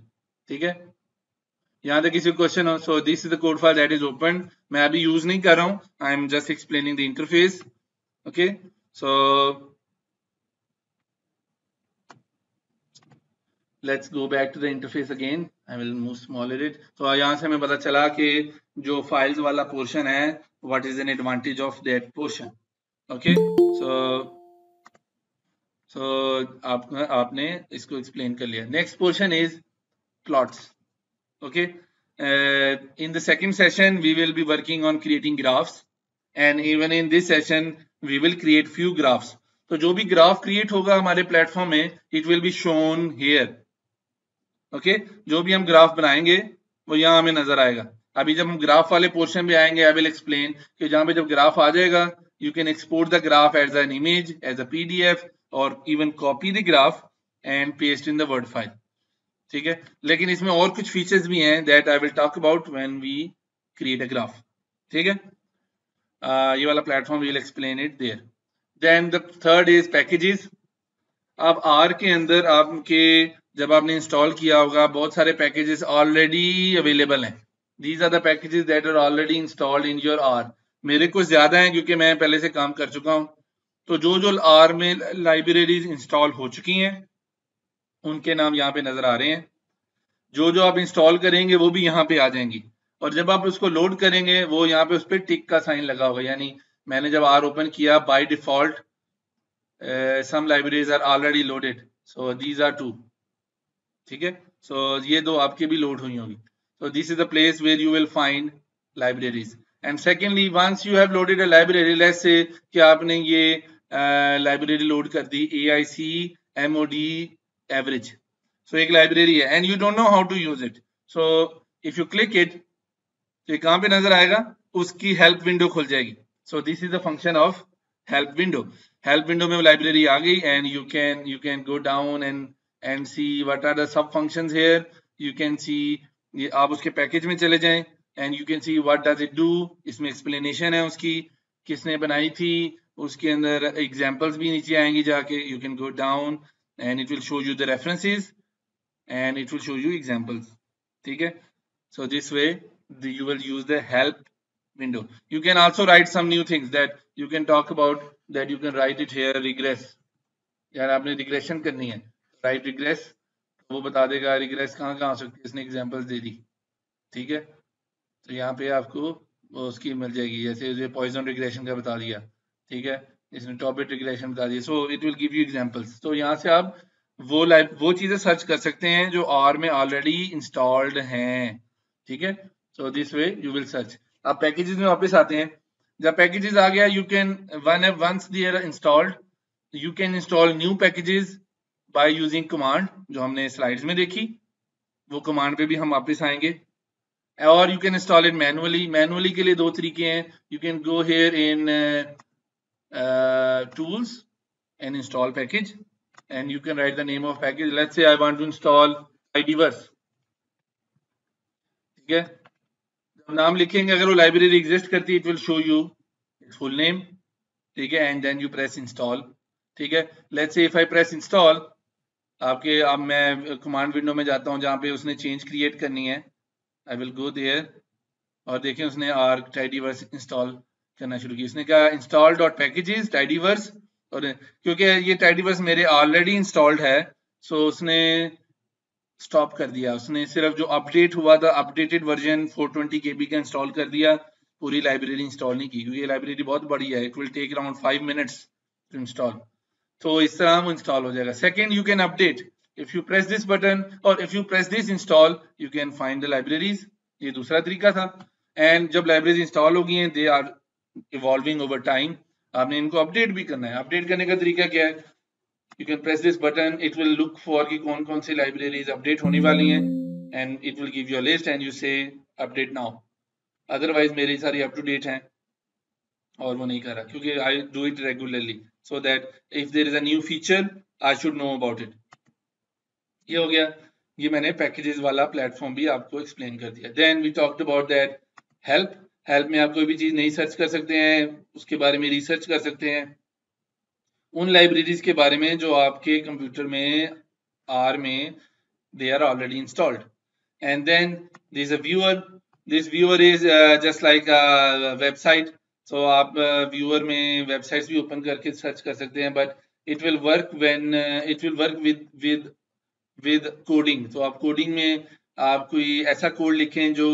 ठीक है, यहाँ तक किसी क्वेश्चन हो? So this is the code file that is open. मैं अभी यूज नहीं कर रहा हूँ, I am just explaining the interface. Okay, so let's go back to the interface again. I will move smaller it. तो यहाँ से हमें पता चला कि जो फाइल्स वाला पोर्शन है, what is an advantage of that portion. Okay, so so आपने आपने इसको explain कर लिया. Next portion is plots. Okay, uh, in the second session we will be working on creating graphs, and even in this session we will create few graphs. तो जो भी graph create होगा हमारे platform में, it will be shown here. Okay, जो भी हम graph बनाएंगे वो यहाँ हमें नजर आएगा. अभी जब हम ग्राफ वाले पोर्शन पे आएंगे, आई विल एक्सप्लेन कि जहां पे जब ग्राफ आ जाएगा you can export the graph as an image, as a PDF, और even copy the graph and paste in the word file. ठीक है, लेकिन इसमें और कुछ फीचर्स भी हैं that I will talk about when we create a graph. ठीक है, uh, ये वाला platform we will explain it there. Then the third is packages. अब आर के अंदर आपके जब आपने इंस्टॉल किया होगा बहुत सारे पैकेजेस ऑलरेडी अवेलेबल हैं. These are the packages that are already installed in your R. मेरे कुछ ज्यादा हैं क्योंकि मैं पहले से काम कर चुका हूं. तो जो जो R में लाइब्रेरीज इंस्टॉल हो चुकी हैं उनके नाम यहाँ पे नजर आ रहे हैं. जो जो आप इंस्टॉल करेंगे वो भी यहाँ पे आ जाएंगी, और जब आप उसको लोड करेंगे वो यहाँ पे उस पर टिक का साइन लगा होगा, यानी मैंने जब R ओपन किया by default some libraries are already loaded. So these are two. ठीक है, सो ये दो आपके भी लोड हुई होगी. So this is the place where you will find libraries. And secondly, once you have loaded a library, let's say कि आपने ये लाइब्रेरी uh, लोड कर दी A I C M O D average. So एक library है and you don't know how to use it. So if you click it, तो ये कहाँ पे नजर आएगा? उसकी help window खुल जाएगी. So this is the function of help window. Help window में वो लाइब्रेरी आ गई and you can you can go down and and see what are the sub functions here. You can see, ये आप उसके package में चले जाएं and you can see what does it do. इसमें एक्सप्लेनेशन है उसकी, किसने बनाई थी, उसके अंदर एग्जांपल्स भी नीचे आएंगी जाके. You can go down and it will show you the references and it will show you examples. ठीक है, so this way you will use the help window. You can also write some new things that you can talk about, that you can write it here. Regress, यार आपने regression करनी है, right regret, वो बता देगा regret कहाँ कहाँ सकती है, इसने एग्जांपल्स दे दी. ठीक है, तो यहाँ पे आपको उसकी मिल जाएगी, जैसे पॉइजन रिग्रेशन का बता दिया. ठीक है, इसने टॉपिक रिग्रेशन बता दिया. So it will give you examples. तो यहाँ से आप वो लाइव वो चीजें सर्च कर सकते हैं जो आर में ऑलरेडी इंस्टॉल्ड हैं. ठीक है, so this way you will search. आप पैकेजेस में वापस आते हैं. जब पैकेजेस आ गया, you can one once they are installed you can install new packages by using command, जो हमने स्लाइड्स में देखी. वो कमांड पे भी हम वापस आएंगे. और you can install it manually. Manually के लिए दो तरीके हैं. You can go here in tools and install package and you can write the name of package. Let's say I want to install tidyverse. ठीक है, जब नाम लिखेंगे, अगर वो लाइब्रेरी एग्जिस्ट करती है, it will show you its full name. ठीक है, and then you press install. ठीक है, let's say if I press install, आपके अब आप मैं कमांड विंडो में जाता हूं जहां पे उसने चेंज क्रिएट करनी है. आई विल गो देयर और देखें उसने आर टाइडीवर्स इंस्टॉल करना शुरू किया. उसने कहा इंस्टॉल डॉट पैकेजेस टाइडीवर्स, और क्योंकि ये टाइडीवर्स मेरे ऑलरेडी इंस्टॉल्ड है, सो उसने स्टॉप कर दिया उसने, सिर्फ जो अपडेट हुआ था updated version four twenty K B का इंस्टॉल कर दिया, पूरी लाइब्रेरी इंस्टॉल नहीं की क्योंकि ये लाइब्रेरी बहुत बड़ी है, it will take around five minutes to install. तो इस तरह हम इंस्टॉल हो जाएगा। Second, you can update, if you press this button और if you press this install you can find the libraries, ये दूसरा तरीका था। एंड जब लाइब्रेरीज इंस्टॉल हो गई हैं, they are evolving over time, आपने इनको अपडेट भी करना है। अपडेट करने का तरीका क्या है, you can press this button, it will look for कि कौन कौन सी लाइब्रेरीज अपडेट होने वाली हैं and it will give you a list and you say update now, otherwise मेरी सारी अप टू डेट हैं और वो नहीं कर रहा क्योंकि I do it regularly so that if there is a new feature I should know about it. ये हो गया, ये मैंने पैकेजेस वाला प्लेटफॉर्म भी आपको एक्सप्लेन कर दिया। Then we talked about that help, help में आप कोई भी चीज नहीं सर्च कर सकते हैं, उसके बारे में रिसर्च कर सकते हैं, उन लाइब्रेरीज के बारे में जो आपके कंप्यूटर में आर में they are already installed. And then this a viewer, this viewer is just like a website, so आप व्यूअर uh, में वेबसाइट्स भी ओपन करके सर्च कर सकते हैं, but it will work when it will work with with with coding. तो आप coding में आप कोई ऐसा कोड लिखें जो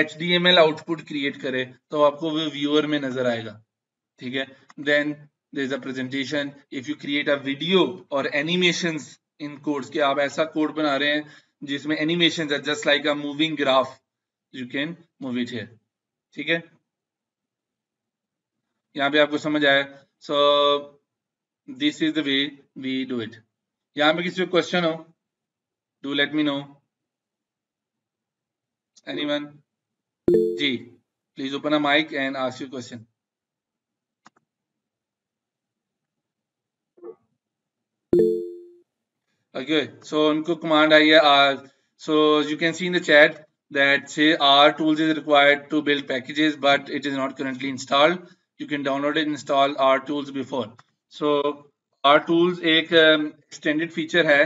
H D M L output create करे तो आपको वो व्यूअर में नजर आएगा, ठीक है। Then there is a presentation, if you create a video और एनिमेशंस इन कोड्स के, आप ऐसा कोड बना रहे हैं जिसमें animations are just like a moving graph, you can move it here, ठीक है। यहाँ पे आपको समझ आया, so this is the way we do it. यहाँ पे किसी को क्वेश्चन हो, do let me know, anyone? जी, please open a mic and ask your question. Okay, so उनको कमांड आई है R, so you can see in the chat that से R tools is required to build packages but it is not currently installed, you can download and install R tools before. So R tools एक extended uh, feature है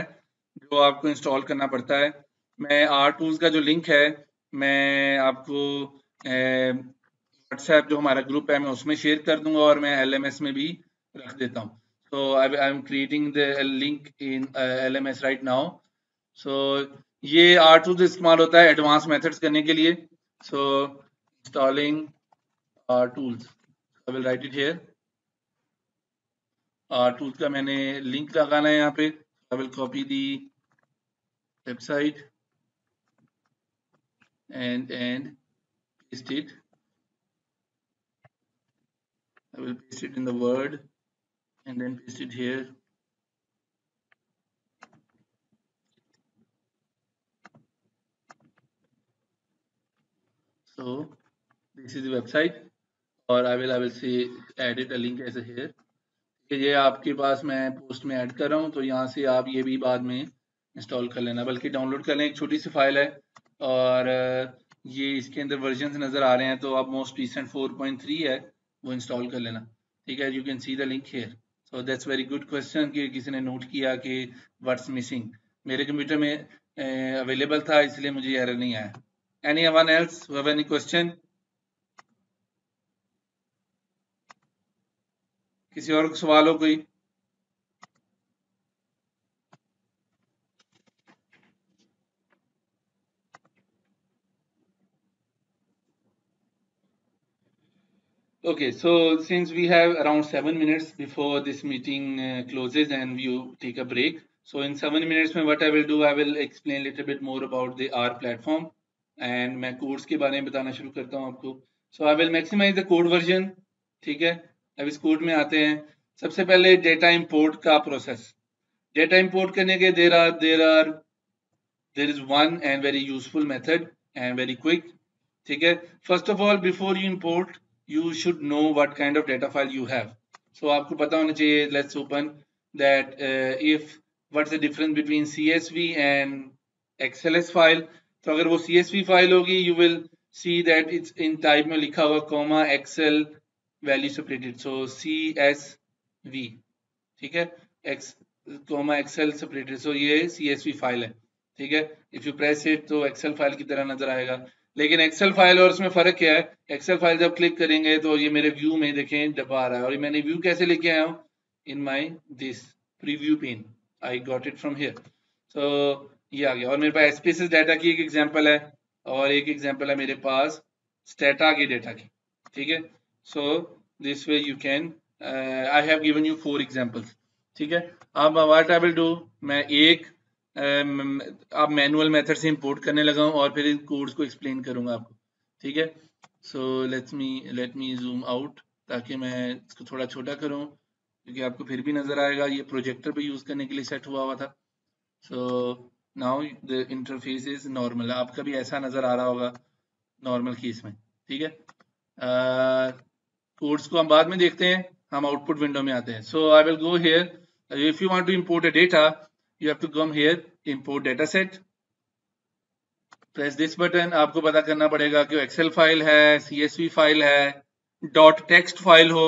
जो आपको install करना पड़ता है। मैं are tools का जो लिंक है मैं आपको व्हाट्सएप uh, जो हमारा ग्रुप है मैं उसमें शेयर कर दूंगा और मैं एलएमएस में भी रख देता हूँ। So I I am creating the link in LMS right now. So ये आर टूल्स इस्तेमाल होता है एडवांस मेथड्स करने के लिए। So installing R tools, I will write it here. R tool का मैंने लिंक लगाना है यहाँ पे, I will copy the website and and paste it, I will paste it in the word and then paste it here. So this is the website और I will I will say edit a link as here. ये आपके पास मैं post में add कर रहा हूँ, तो यहाँ से आप ये भी बाद में इंस्टॉल कर लेना, बल्कि डाउनलोड कर लें, एक छोटी सी फाइल है और ये इसके अंदर वर्जन्स नज़र आ रहे हैं, तो आप most recent four point three है वो इंस्टॉल कर लेना, ठीक है। You can see the link here. So that's very good question कि किसी ने नोट किया कि व्हाट्स मिसिंग, मेरे कंप्यूटर में अवेलेबल था इसलिए मुझे एरर नहीं आया। Anyone else have any question? किसी और सवाल हो कोई? Okay, so since we have around seven minutes before this meeting uh, closes and we take a break, so in seven minutes, what I will do, I will explain little bit more about the R platform and मैं codes के बारे में बताना शुरू करता हूँ आपको। So I will maximize the code version, ठीक है। अब इस कोड में आते हैं। सबसे पहले डेटा इंपोर्ट का प्रोसेस, डेटा इंपोर्ट करने के there R there R there is one and very useful method and very quick, ठीक है। First of all before you import you should know what kind of data file you have. सो आपको पता होना चाहिए, let's open that if what's the difference between C S V and XLS file. तो अगर वो C S V file होगी you will see that it's in type में लिखा हुआ comma excel value separated, so C S V, ठीक है, X comma excel separated, सो ये सी एस वी फाइल है, ठीक है। इफ यू प्रेस इट तो एक्सेल फाइल की तरह नजर आएगा, लेकिन एक्सेल फाइल और इसमें फर्क क्या है, एक्सेल फाइल जब क्लिक करेंगे तो ये मेरे व्यू में देखें डब्बा आ रहा है, और ये मैंने व्यू कैसे लेके आया हूँ, in my this preview pane I got it from here. So ये आ गया। और मेरे पास एसपीएसएस डाटा की एक एग्जांपल है और एक एग्जांपल है मेरे पास स्टेटा की डाटा की, ठीक है। So this way you can, I have given you four examples, ठीक है। अब व्हाट आई विल डू, मैं एक आप मैनुअल मेथड से इंपोर्ट करने लगा हूं और फिर इन कोड्स को एक्सप्लेन करूंगा आपको, ठीक है। So let's me let me zoom out ताकि मैं इसको थोड़ा छोटा करूं क्योंकि आपको फिर भी नजर आएगा ये प्रोजेक्टर पे यूज करने के लिए सेट हुआ हुआ था। So now the interface is normal, आपका भी ऐसा नजर आ रहा होगा नॉर्मल केस में, ठीक है। कोड्स को हम बाद में देखते हैं, हम आउटपुट विंडो में आते हैं। So I will go here, if you want to import a data you have to come here, import data set, press this button. आपको पता करना पड़ेगा कि एक्सेल फाइल है, सीएसवी फाइल है, डॉट टेक्स्ट फाइल हो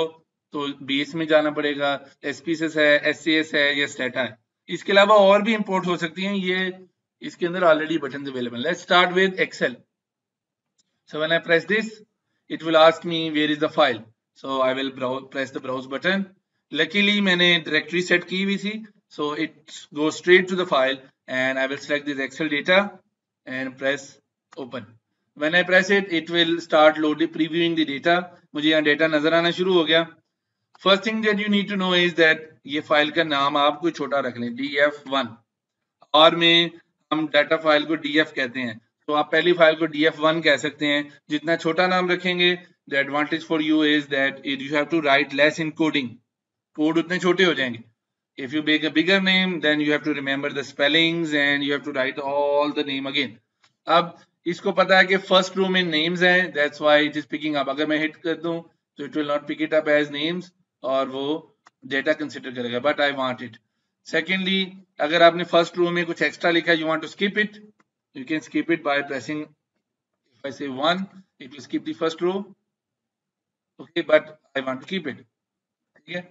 तो बेस में जाना पड़ेगा, एसपीएसएस है, एससीएस है या स्टेटा है। इसके अलावा और भी इंपोर्ट हो सकती हैं, ये इसके अंदर already button available. Let's start with Excel. So when I press this it will ask me where is the file, so I will press the browse button. Luckily मैंने डायरेक्टरी सेट की हुई थी, so it go straight to the file and I will select this Excel data and press open. When I press it it will start loading previewing the data. मुझे यहाँ data नजर आना शुरू हो गया। First thing that you need to know is that ये file का नाम आप कोई छोटा रख लें, डी एफ वन, और में हम डाटा फाइल को डी एफ कहते हैं, तो आप पहली फाइल को डी एफ वन कह सकते हैं। जितना छोटा नाम रखेंगे the advantage for you is that it you have to write less in coding, code उतने छोटे हो जाएंगे। If you make a bigger name then you have to remember the spellings and you have to write all the name again. अब इसको पता है कि first row में नेम्स हैं, that's why it is picking up. अगर मैं hit कर दूं तो it will not pick it up as names और वो डेटा कंसिडर करेगा, but I want it. Secondly, अगर आपने फर्स्ट रो में कुछ एक्स्ट्रा लिखा है, you want to skip it, you can skip it by pressing, if I say one it will skip the first row, okay, but I want to keep it, ठीक है।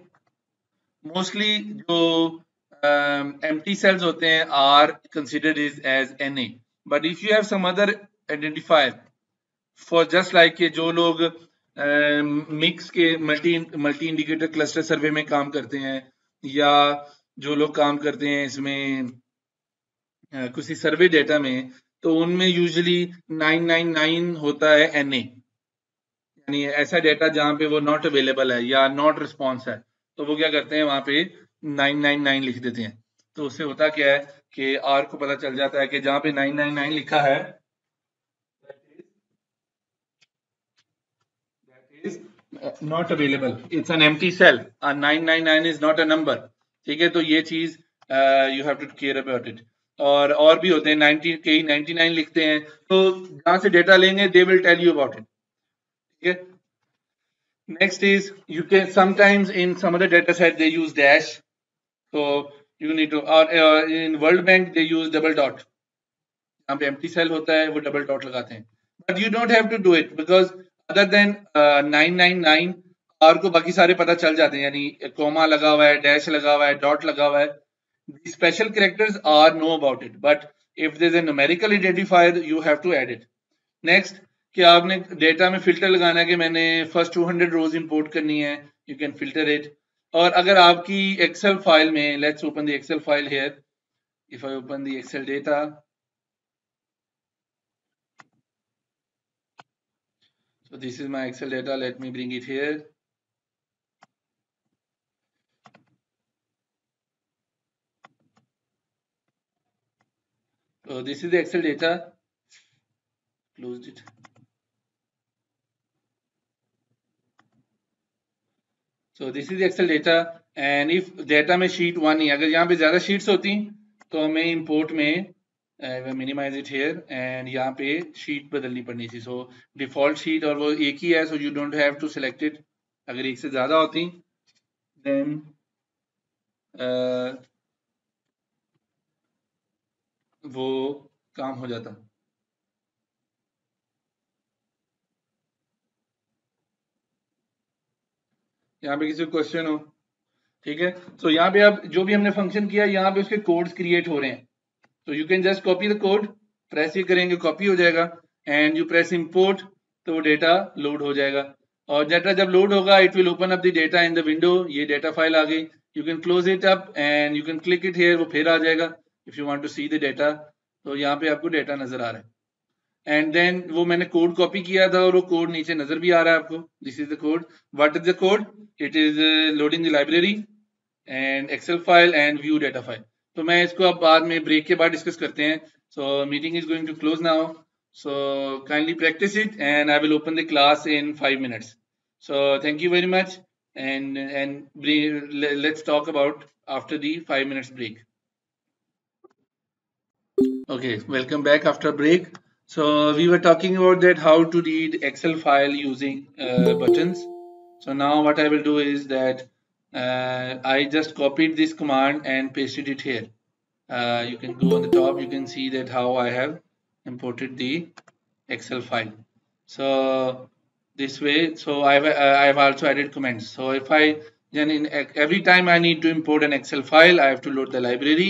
Mostly जो empty cells होते हैं are considered is as N A, but if you have some other identifier for just like के जो लोग mix uh, के multi multi indicator cluster survey में काम करते हैं या जो लोग काम करते हैं इसमें uh, किसी सर्वे डेटा में, तो उनमें यूजुअली नाइन नाइन नाइन होता है एन ए, यानी ऐसा डेटा जहां पे वो नॉट अवेलेबल है या नॉट रिस्पॉन्स है, तो वो क्या करते हैं वहां पे नाइन नाइन नाइन लिख देते हैं। तो उससे होता क्या है कि आर को पता चल जाता है कि जहां पे नाइन नाइन नाइन लिखा है that is, that is not available, it's an empty cell, and nine nine nine is not a number, ठीक है। तो ये चीज you have to care about it. और और भी होते हैं नाइंटी के नाइंटी नाइन लिखते हैं, तो जहां से डेटा लेंगे they will tell you about it, ठीक है। Next is you can sometimes in some other data set they use dash, तो You need to, or uh, in World Bank they use double dot. यहाँ पे empty cell होता है, वो double dot लगाते हैं। But you don't have to do it because other than uh, nine nine nine, R को बाकी सारे पता चल जाते हैं, यानी कॉमा लगा हुआ है, डैश लगा हुआ है, डॉट लगा हुआ है। The special characters are know about it, but if there's a numerical identifier, you have to add it. Next, कि आपने डेटा में फिल्टर लगाना है कि मैंने first two hundred rows import करनी है, यू कैन फिल्टर इट। और अगर आपकी एक्सेल फाइल में, let's open the Excel file here, if I open the Excel data, so this is my excel data, let me bring it here. So this is the Excel data, close it. So this is the Excel data, and if data में sheet one ही, अगर यहाँ पे ज्यादा sheets होती तो हमें import में uh, minimize it here and यहाँ पे sheet बदलनी पड़नी थी। So default sheet और वो एक ही है, so you don't have to select it। अगर एक से ज्यादा होती then uh, वो काम हो जाता। यहाँ पे किसी क्वेश्चन हो, ठीक है। सो so, यहाँ पे अब जो भी हमने फंक्शन किया यहाँ पे उसके कोड्स क्रिएट हो रहे हैं, तो you can just copy the code, press ये करेंगे कॉपी हो जाएगा एंड यू प्रेस इंपोर्ट, तो वो डेटा लोड हो जाएगा। और डेटा जब लोड होगा it will open up the data in the window. ये डेटा फाइल आ गई, you can close it up and you can click it here, वो फिर आ जाएगा। If you want to see the data तो यहाँ पे आपको डेटा नजर आ रहा है एंड देन वो मैंने कोड कॉपी किया था और वो कोड नीचे नजर भी आ रहा है आपको. This is the code. What is the code? It is loading the library and Excel file and view data file. तो मैं इसको अब बाद में ब्रेक के बाद डिस्कस करते हैं. So meeting is going to close now. So kindly practice it, and I will open the class in five minutes. So thank you very much, and and let's talk about after the five minutes break. Okay, welcome back after break. So we were talking about that how to read Excel file using uh, buttons. So now what I will do is that uh, I just copied this command and pasted it here. Uh, you can go on the top. You can see that how I have imported the Excel file. So this way, so I've uh, I've also added comments. So if I then in every time I need to import an Excel file, I have to load the library.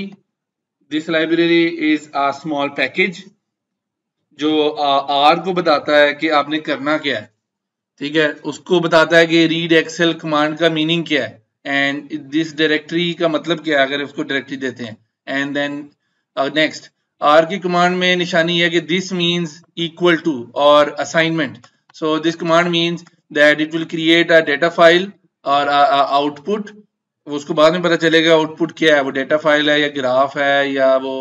This library is a small package, जो R को बताता है कि आपने करना क्या है, ठीक है? उसको बताता है कि read Excel command का meaning क्या है, and this directory का मतलब क्या है अगर उसको directory देते हैं, and then uh, next. R की कमांड में निशानी है कि दिस मीन्स इक्वल टू और assignment. So this command means that it will create a data file और आउटपुट. उसको बाद में पता चलेगा आउटपुट क्या है, वो डेटा फाइल है या ग्राफ है या वो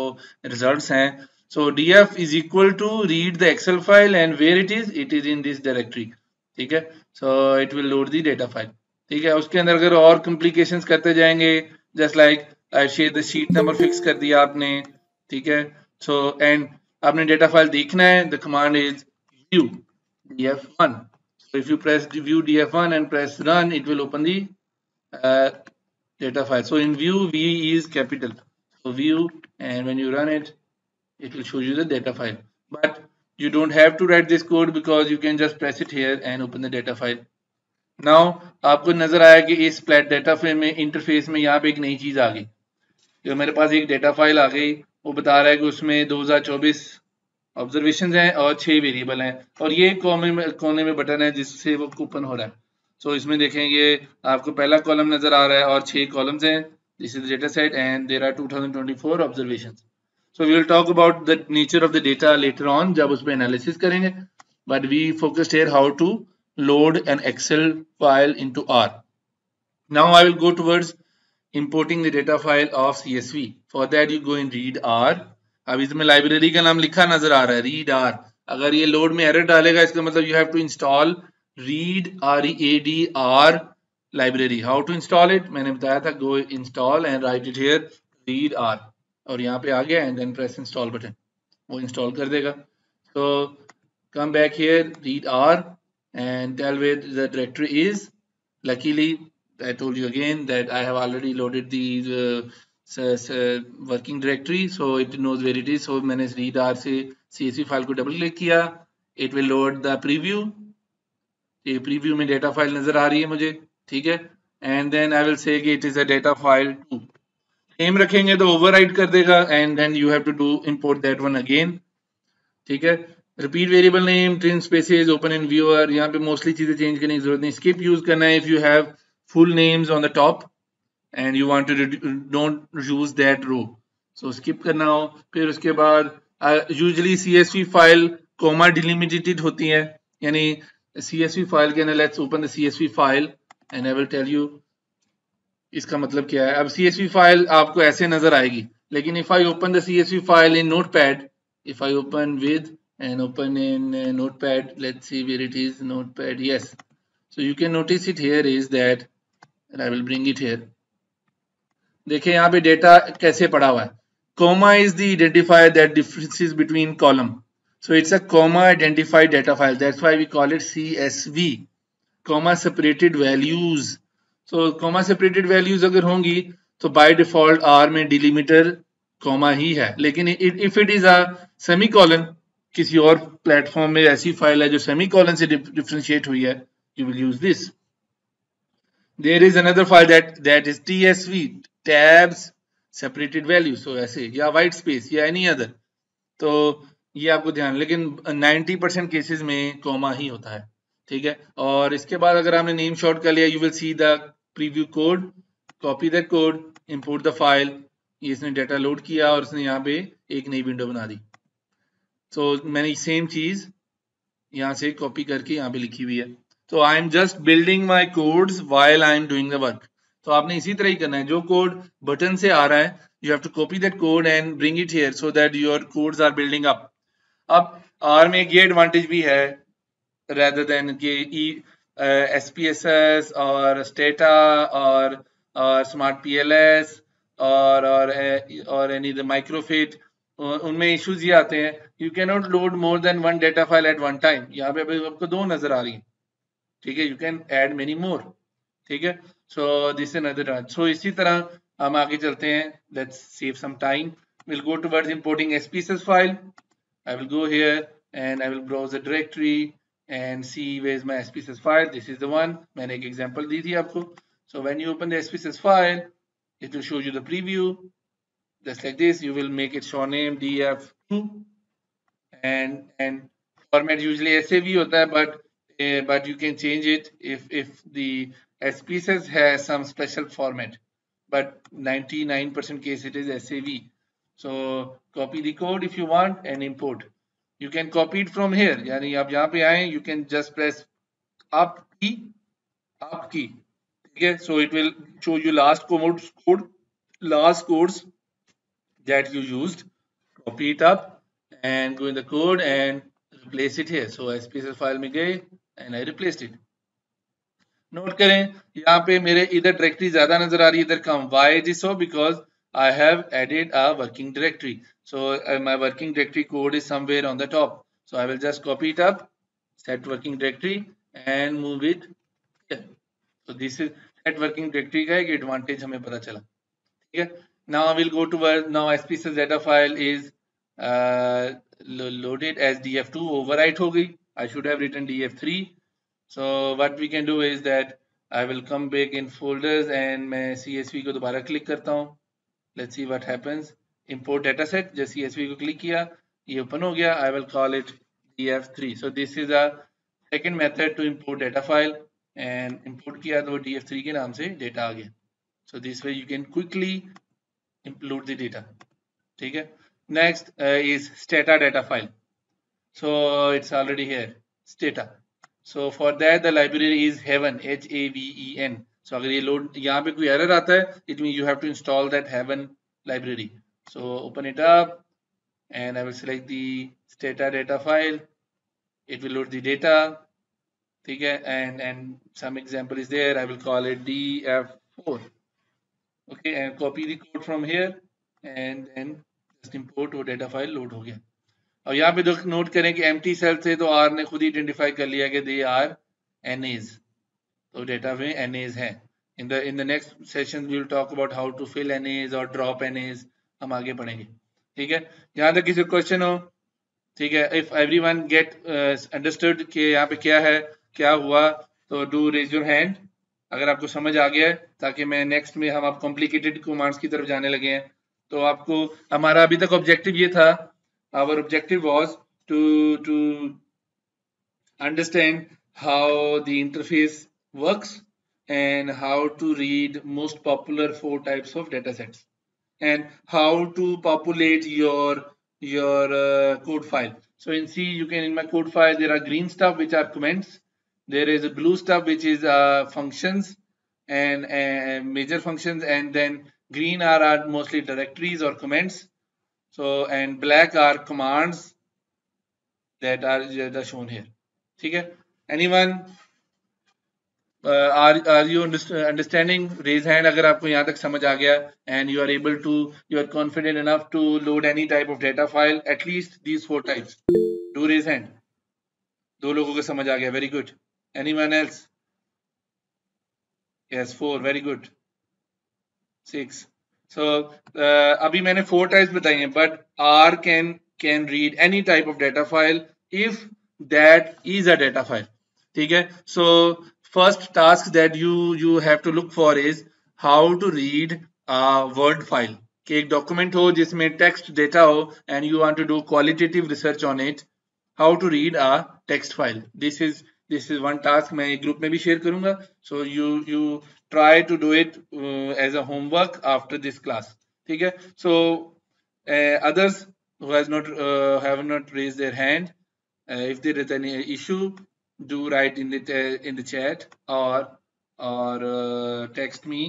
रिजल्ट्स हैं. So D F is equal to read the Excel file and where it is it is in this directory, ठीक है? So it will load the data file, ठीक है? उसके अंदर अगर और कॉम्प्लिकेशंस करते जाएंगे, just like I share the sheet number fix कर दिया आपने, ठीक है? सो so, एंड आपने डेटा फाइल देखना है. The command is view df1. So if you press view df1 and press run, it will open the data file. So in view v is capital. So view and when you run it, it will show you the data file. But you don't have to write this code because you can just press it here and open the data file. Now आपको नजर आया कि इस flat data frame में interface में यहाँ पे एक नई चीज आ गई. जो मेरे पास एक डेटा फाइल आ गई, वो बता रहा है कि उसमें दो हज़ार चौबीस ऑब्जर्वेशन हैं और छह वेरिएबल हैं, और ये कोने में कोने में बटन है जिससे वो कूपन हो रहा है. सो so, इसमें देखेंगे आपको पहला कॉलम नजर आ रहा है और छह कॉलम्स हैं. This is data set and there are two thousand twenty four observation. So we will talk about the nature of the data later on, जब उस पर एनालिसिस करेंगे. But we focused here how to load an Excel file into R. Now I will go towards importing the data file of C S V. For that you go and read R. अब इसमें library का नाम लिखा नजर आ रहा है, read R. अगर ये लोड में एरर डालेगा, इसका मतलब you have to install read R E A D R library. How to install it? मैंने बताया था, go install and write it here read R. और यहाँ पे आ गया and then press install button. वो install कर देगा. So come back here, read R and tell where the directory is. Luckily I told you again that I have already loaded the uh, working directory, so it knows where it is. So मैंने read R से C S V file को double click किया. It will load the preview. ये preview में data file नजर आ रही है मुझे, ठीक है? And then I will say कि it is a data file two. Same रखेंगे तो override कर देगा and then you have to do import that one again, ठीक है? Repeat variable name, trim spaces, open in viewer. यहाँ पे mostly चीजें change करने की जरूरत नहीं. Skip use करना है if you have full names on the top and you want to don't use that row, so skip करना हो. फिर उसके बाद usually C S V file comma delimited होती है, यानी C S V file के अंदर let's open the C S V file and I will tell you इसका मतलब क्या है. अब C S V file आपको ऐसे नजर आएगी, लेकिन if I open the C S V file in notepad, if I open with and open in notepad, let's see where it is, notepad, yes, so you can notice it here is that. And I will bring it here. देखें यहाँ पे data कैसे पड़ा हुआ है. Comma is the identifier that differences between column. So it's a comma identified data file. That's why we call it C S V. Comma separated values. So comma separated values अगर होंगी तो by default R में delimiter comma ही है. लेकिन if it is a semicolon, किसी और platform में ऐसी फाइल है जो semicolon से डिफरेंशिएट हुई है, you will use this. There is another file that that is T S V, tabs separated values. So ऐसे या white space या any other. तो ये आपको ध्यान, लेकिन ninety percent केसेस में कॉमा ही होता है, ठीक है? और इसके बाद अगर आपने नेम शॉर्ट कर लिया, you will see the preview code, copy that code, import the file इसने डाटा लोड किया और इसने यहाँ पे एक नई विंडो बना दी। तो so, मैंने सेम चीज यहाँ से कॉपी करके यहाँ पे लिखी हुई है। तो I am just building my codes while I am doing the work. तो आपने इसी तरह ही करना है, जो कोड बटन से आ रहा है you have to copy that code and bring it here so that your codes are building up. अब आर में ये एडवांटेज भी है रेदर देन के एसपीएसएस और स्टेटा और स्मार्ट पीएलएस और और और एनी द माइक्रोफिट, उनमें इश्यूज ये आते हैं you can not load more than one data file at one time. यहाँ पे अभी आपको दो नजर आ रही है, ठीक है, you can add many more, ठीक है। So this is another. सो इसी तरह हम आगे चलते हैं, let's save some time, will go towards importing SPSS file. I will go here and I will browse the directory and see where is my S P S S file. This is the one. मैंने एक example दी थी आपको. So when you open the S P S S file, it will show you the preview. Just like this, you will make it show name D F two and and format usually S A V होता है, but uh, but you can change it if if the S P S S has some special format. But ninety-nine percent case it is S A V. So copy the code if you want and import. You can copy it from here. यानी आप यहाँ पे आए, you can just press up key, up key. ठीक है, so it will show you last code, code, last codes that you used. Copy it up and go in the code and replace it here. So S P S S file में गए and I replaced it. Note करें यहाँ पे मेरे इधर directory ज़्यादा नजर आ रही है, इधर कम. Why is this so? Because I have added a working directory, so uh, my working directory code is somewhere on the top. So I will just copy it up, set working directory, and move it here. So this is set working directory का एक advantage हमें पता चला, ठीक है। Now I will go to where now S P S S data file is uh, loaded as D F two, overwrite हो गई. I should have written D F three. So what we can do is that I will come back in folders and मैं C S V को दोबारा click करता हूँ. Let's see what happens. Import dataset. जैसे C S V को click किया, ये open हो गया. I will call it D F three. So this is a second method to import data file. And import किया तो D F three के नाम से data आ गया. So this way you can quickly upload the data. ठीक है. Next uh, is STATA data file. So it's already here. STATA. So for that the library is Haven. H A V E N. So अगर ये load यहाँ पे कोई error आता है it mean you have to install that haven library. So open it up and I will select the Stata data file, it will load the data, ठीक है। And and some example is there, I will call it D F four, okay, and copy the code from here and then just import, वो data file load हो गया। और यहाँ पे note करें कि एम्प्टी सेल से तो आर ने खुद ही आइडेंटिफाई कर लिया कि दे आर एनएज, तो डेटा में एनएज है। In the in the next session we will talk about how to fill NAs और ड्रॉप एनएज, हम आगे पढ़ेंगे, ठीक है। यहाँ तक किसी क्वेश्चन हो, ठीक है। इफ एवरीवन गेट अंडरस्टूड कि यहाँ पे क्या है क्या हुआ, तो डू रेज योर हैंड अगर आपको समझ आ गया है, ताकि मैं नेक्स्ट में हम आप कॉम्प्लिकेटेड कमांड्स की तरफ जाने लगे हैं। तो आपको हमारा अभी तक ऑब्जेक्टिव ये था, our objective was to to understand how the interface works and how to read most popular four types of data sets and how to populate your your uh, code file. So in C you can, in my code file there are green stuff which are comments, there is a blue stuff which is uh, functions and uh, major functions, and then green are, are mostly directories or comments, so and black are commands that are, that are shown here, ठीक है। Anyone Uh, are are you understanding? Raise hand अगर आपको यहाँ तक समझ आ गया and you are able to, you are confident enough to load any type of data file, at least these four types. Do raise hand. दो लोगों को समझ आ गया, very good. Anyone else? Yes, four, very good. Six. So uh, अभी मैंने four types बताई हैं, but R can can read any type of data file if that is a data file. ठीक है, so first task that you you have to look for is how to read a word file. कि एक document हो जिसमें text data हो and you want to do qualitative research on it. How to read a text file. This is this is one task मैं group में भी share करूँगा. So you you try to do it uh, as a homework after this class. ठीक है. So uh, others who has not uh, have not raised their hand, uh, if there is any issue, do write in the in the chat or or uh, text me.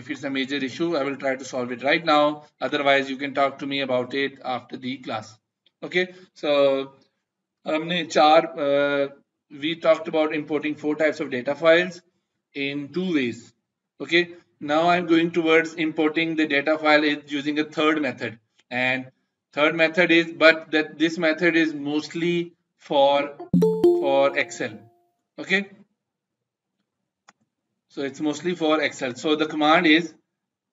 If it's a major issue, I will try to solve it right now. Otherwise, you can talk to me about it after the class. Okay. So, हमने चार, we talked about importing four types of data files in two ways. Okay. Now I'm going towards importing the data file is using a third method, and third method is, but that this method is mostly for for Excel. Okay. So it's mostly for Excel. So the command is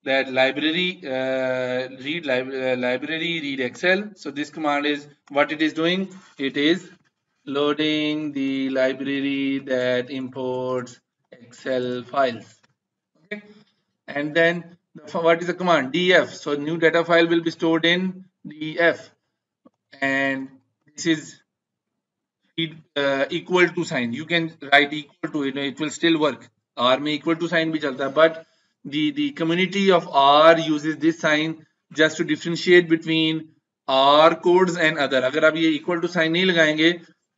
that library uh, read li- uh, library read Excel. So this command is what it is doing. It is loading the library that imports Excel files. Okay. And then what is the command? D F. So new data file will be stored in D F. And this is uh, equal to sign. You can write equal to, you know, it will still work. R में equal to sign भी चलता है, but the the community of R uses this sign just to differentiate between R codes and other. अगर आप ये equal to sign नहीं लगाएंगे,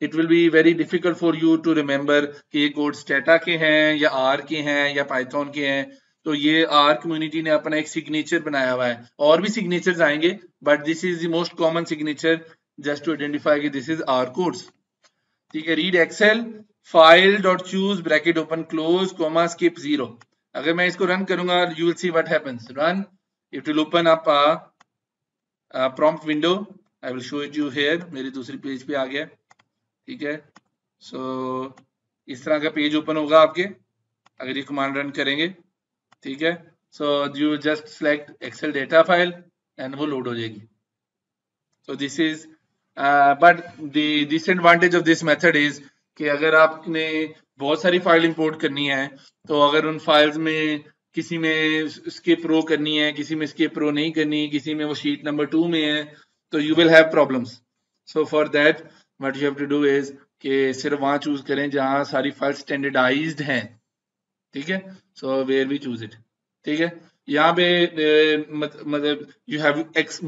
it will be very difficult for you to remember कि ये codes STATA के हैं या R के हैं या Python के हैं. तो ये R community ने अपना एक signature बनाया हुआ है. और भी signatures आएंगे, but this is the most common signature just to identify कि this is R codes. ठीक है. Read Excel file dot choose bracket open close comma skip zero. अगर मैं इसको रन करूंगा, you will see what happens. Run, it will open up a, a prompt window. I will show it you here. मेरे दूसरे page पे आ गया, ठीक है. So इस तरह का पेज ओपन होगा आपके अगर ये कमांड रन करेंगे, ठीक है. So you just select Excel data file and वो लोड हो जाएगी. So this is uh, but the disadvantage of this method is कि अगर आपने बहुत सारी फाइल इंपोर्ट करनी है, तो अगर उन फाइल्स में किसी में स्किप रो करनी है, किसी में स्किप रो नहीं करनी, किसी में वो शीट नंबर टू में है, तो you will have problems. So for that what you have to do is कि सिर्फ वहाँ चूज करें जहाँ सारी फाइल स्टैंडर्डाइज्ड हैं, ठीक है. So where we choose it, ठीक है. यहाँ पे मतलब you have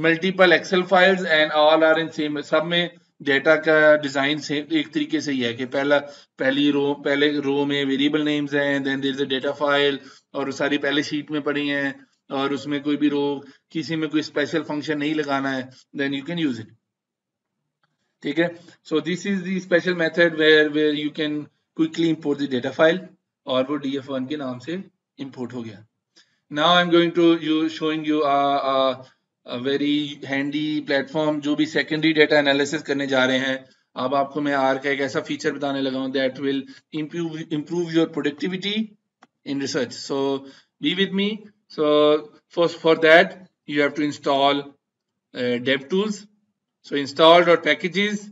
multiple Excel files and all are in same. सब में डेटा का डिजाइन सेम एक तरीके से ही है कि पहला पहली रो पहले रो में वेरिएबल नेम्स हैं, then there is a data file और सारी पहले शीट में पड़ी हैं और उसमें कोई भी रो किसी में कोई स्पेशल फंक्शन नहीं लगाना है, then you can use it, ठीक है. So this is the special method where where you can quickly import the data file और वो डी एफ वन के नाम से इम्पोर्ट हो गया. Now I am going to you showing you A very handy platform जो भी secondary data analysis करने जा रहे हैं. अब आपको मैं R का एक ऐसा feature बताने लगा हूँ that will improve improve your productivity in research. So be with me. So first for that you have to install uh, DevTools. So install dot packages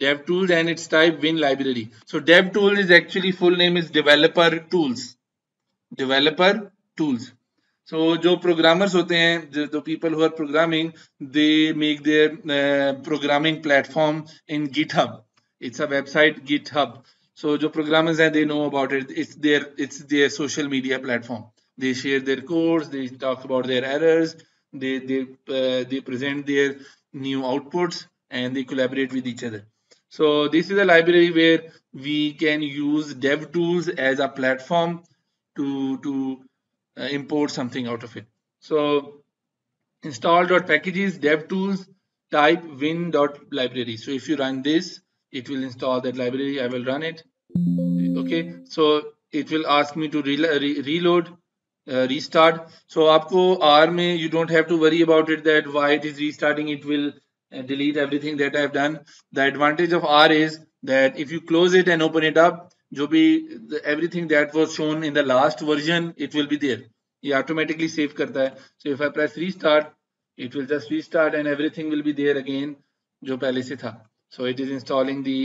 DevTools and its type Win library. So DevTools is actually full name is Developer Tools. Developer Tools. So जो programmers होते हैं, the people who are programming, they make their uh, programming platform in GitHub. It's a website, GitHub. So जो programmers हैं, they know about it. It's their it's their social media platform. They share their codes, they talk about their errors, they they uh, they present their new outputs, and they collaborate with each other. So this is a library where we can use DevTools as a platform to to Uh, import something out of it. So install dot packages devtools type win dot library. So if you run this, it will install that library. I will run it. Okay. So it will ask me to re re reload, uh, restart. So आपको R में you don't have to worry about it that why it is restarting. It will uh, delete everything that I have done. The advantage of R is that if you close it and open it up, जो भी everything that was shown in the last version, it will be there. ये automatically save करता है. So if I press restart, it will just restart and everything will be there again जो पहले से था. So it is installing the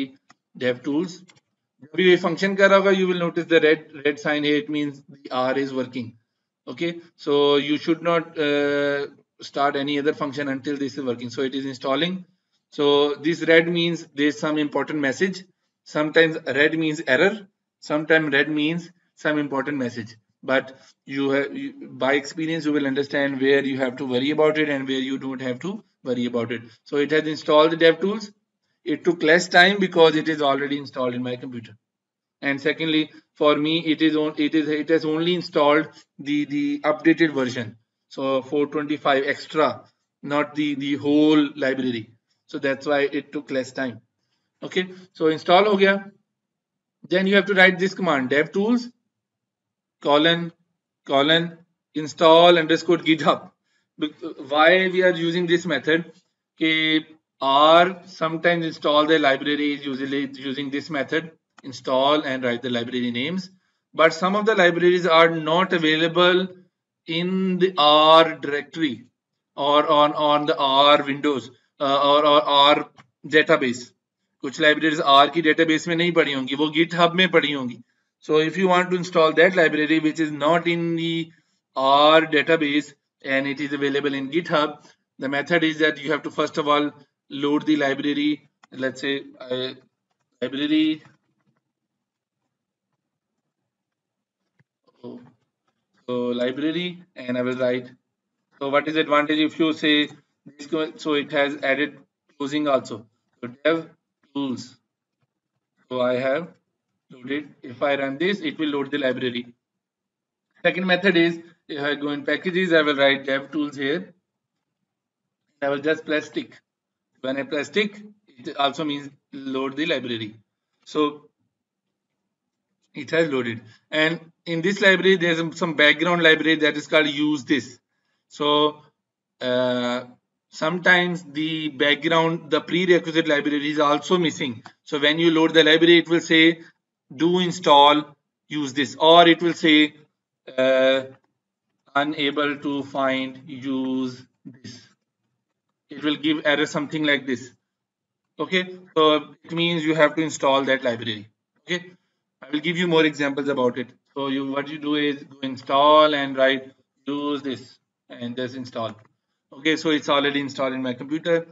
DevTools. जब भी ये function कर रहा होगा, you will notice the red red sign here. It means the R is working. Okay, so you should not uh, start any other function until this is working. So it is installing. So this red means there is some important message. Sometimes red means error, sometimes red means some important message. but you, have, you by experience you will understand where you have to worry about it and where you don't have to worry about it. So it has installed the DevTools. It took less time because it is already installed in my computer. And secondly, for me, it is on, it is it has only installed the the updated version, so four twenty-five extra, not the the whole library. So that's why it took less time. Okay, so install ho gaya. Then you have to write this command: devtools colon colon install underscore GitHub. Why we are using this method? K R sometimes install the libraries usually using this method. Install and write the library names, but some of the libraries are not available in the R directory or on on the R windows uh, or, or R database. Kuch libraries R ki database mein nahi padhi hongi, wo GitHub mein padhi hongi. So if you want to install that library which is not in the R database and it is available in GitHub, the method is that you have to first of all load the library. Let's say uh, library. So library, and I will write. So what is the advantage if you say this? So it has added closing also. So dev tools. So I have loaded. If I run this, it will load the library. Second method is if I go in packages, I will write dev tools here. I will just press tick. When I press tick, it also means load the library. So it has loaded, and in this library there is some background library that is called use this. So uh, sometimes the background, the prerequisite library is also missing. So when you load the library, it will say do install use this, or it will say uh, unable to find use this. It will give error something like this. Okay, so it means you have to install that library. Okay, I will give you more examples about it. So you, what you do is go install and write use this and just install. Okay, so it's already installed in my computer.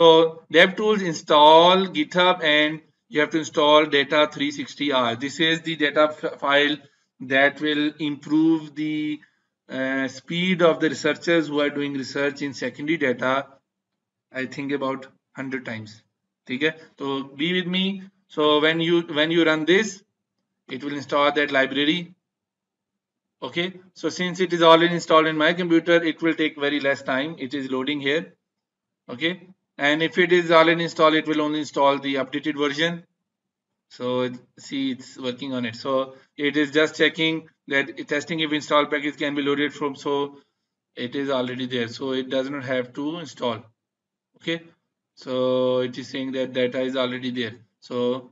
So DevTools, install GitHub, and you have to install data three sixty R. This is the data file that will improve the uh, speed of the researchers who are doing research in secondary data. I think about one hundred times. Okay, so be with me. So when you when you run this, it will install that library. Okay, so since it is already installed in my computer, it will take very less time. It is loading here. Okay, and if it is already installed, it will only install the updated version. So see, it's working on it. So it is just checking that testing if install package can be loaded from. So it is already there. So it does not have to install. Okay, so it is saying that data is already there. So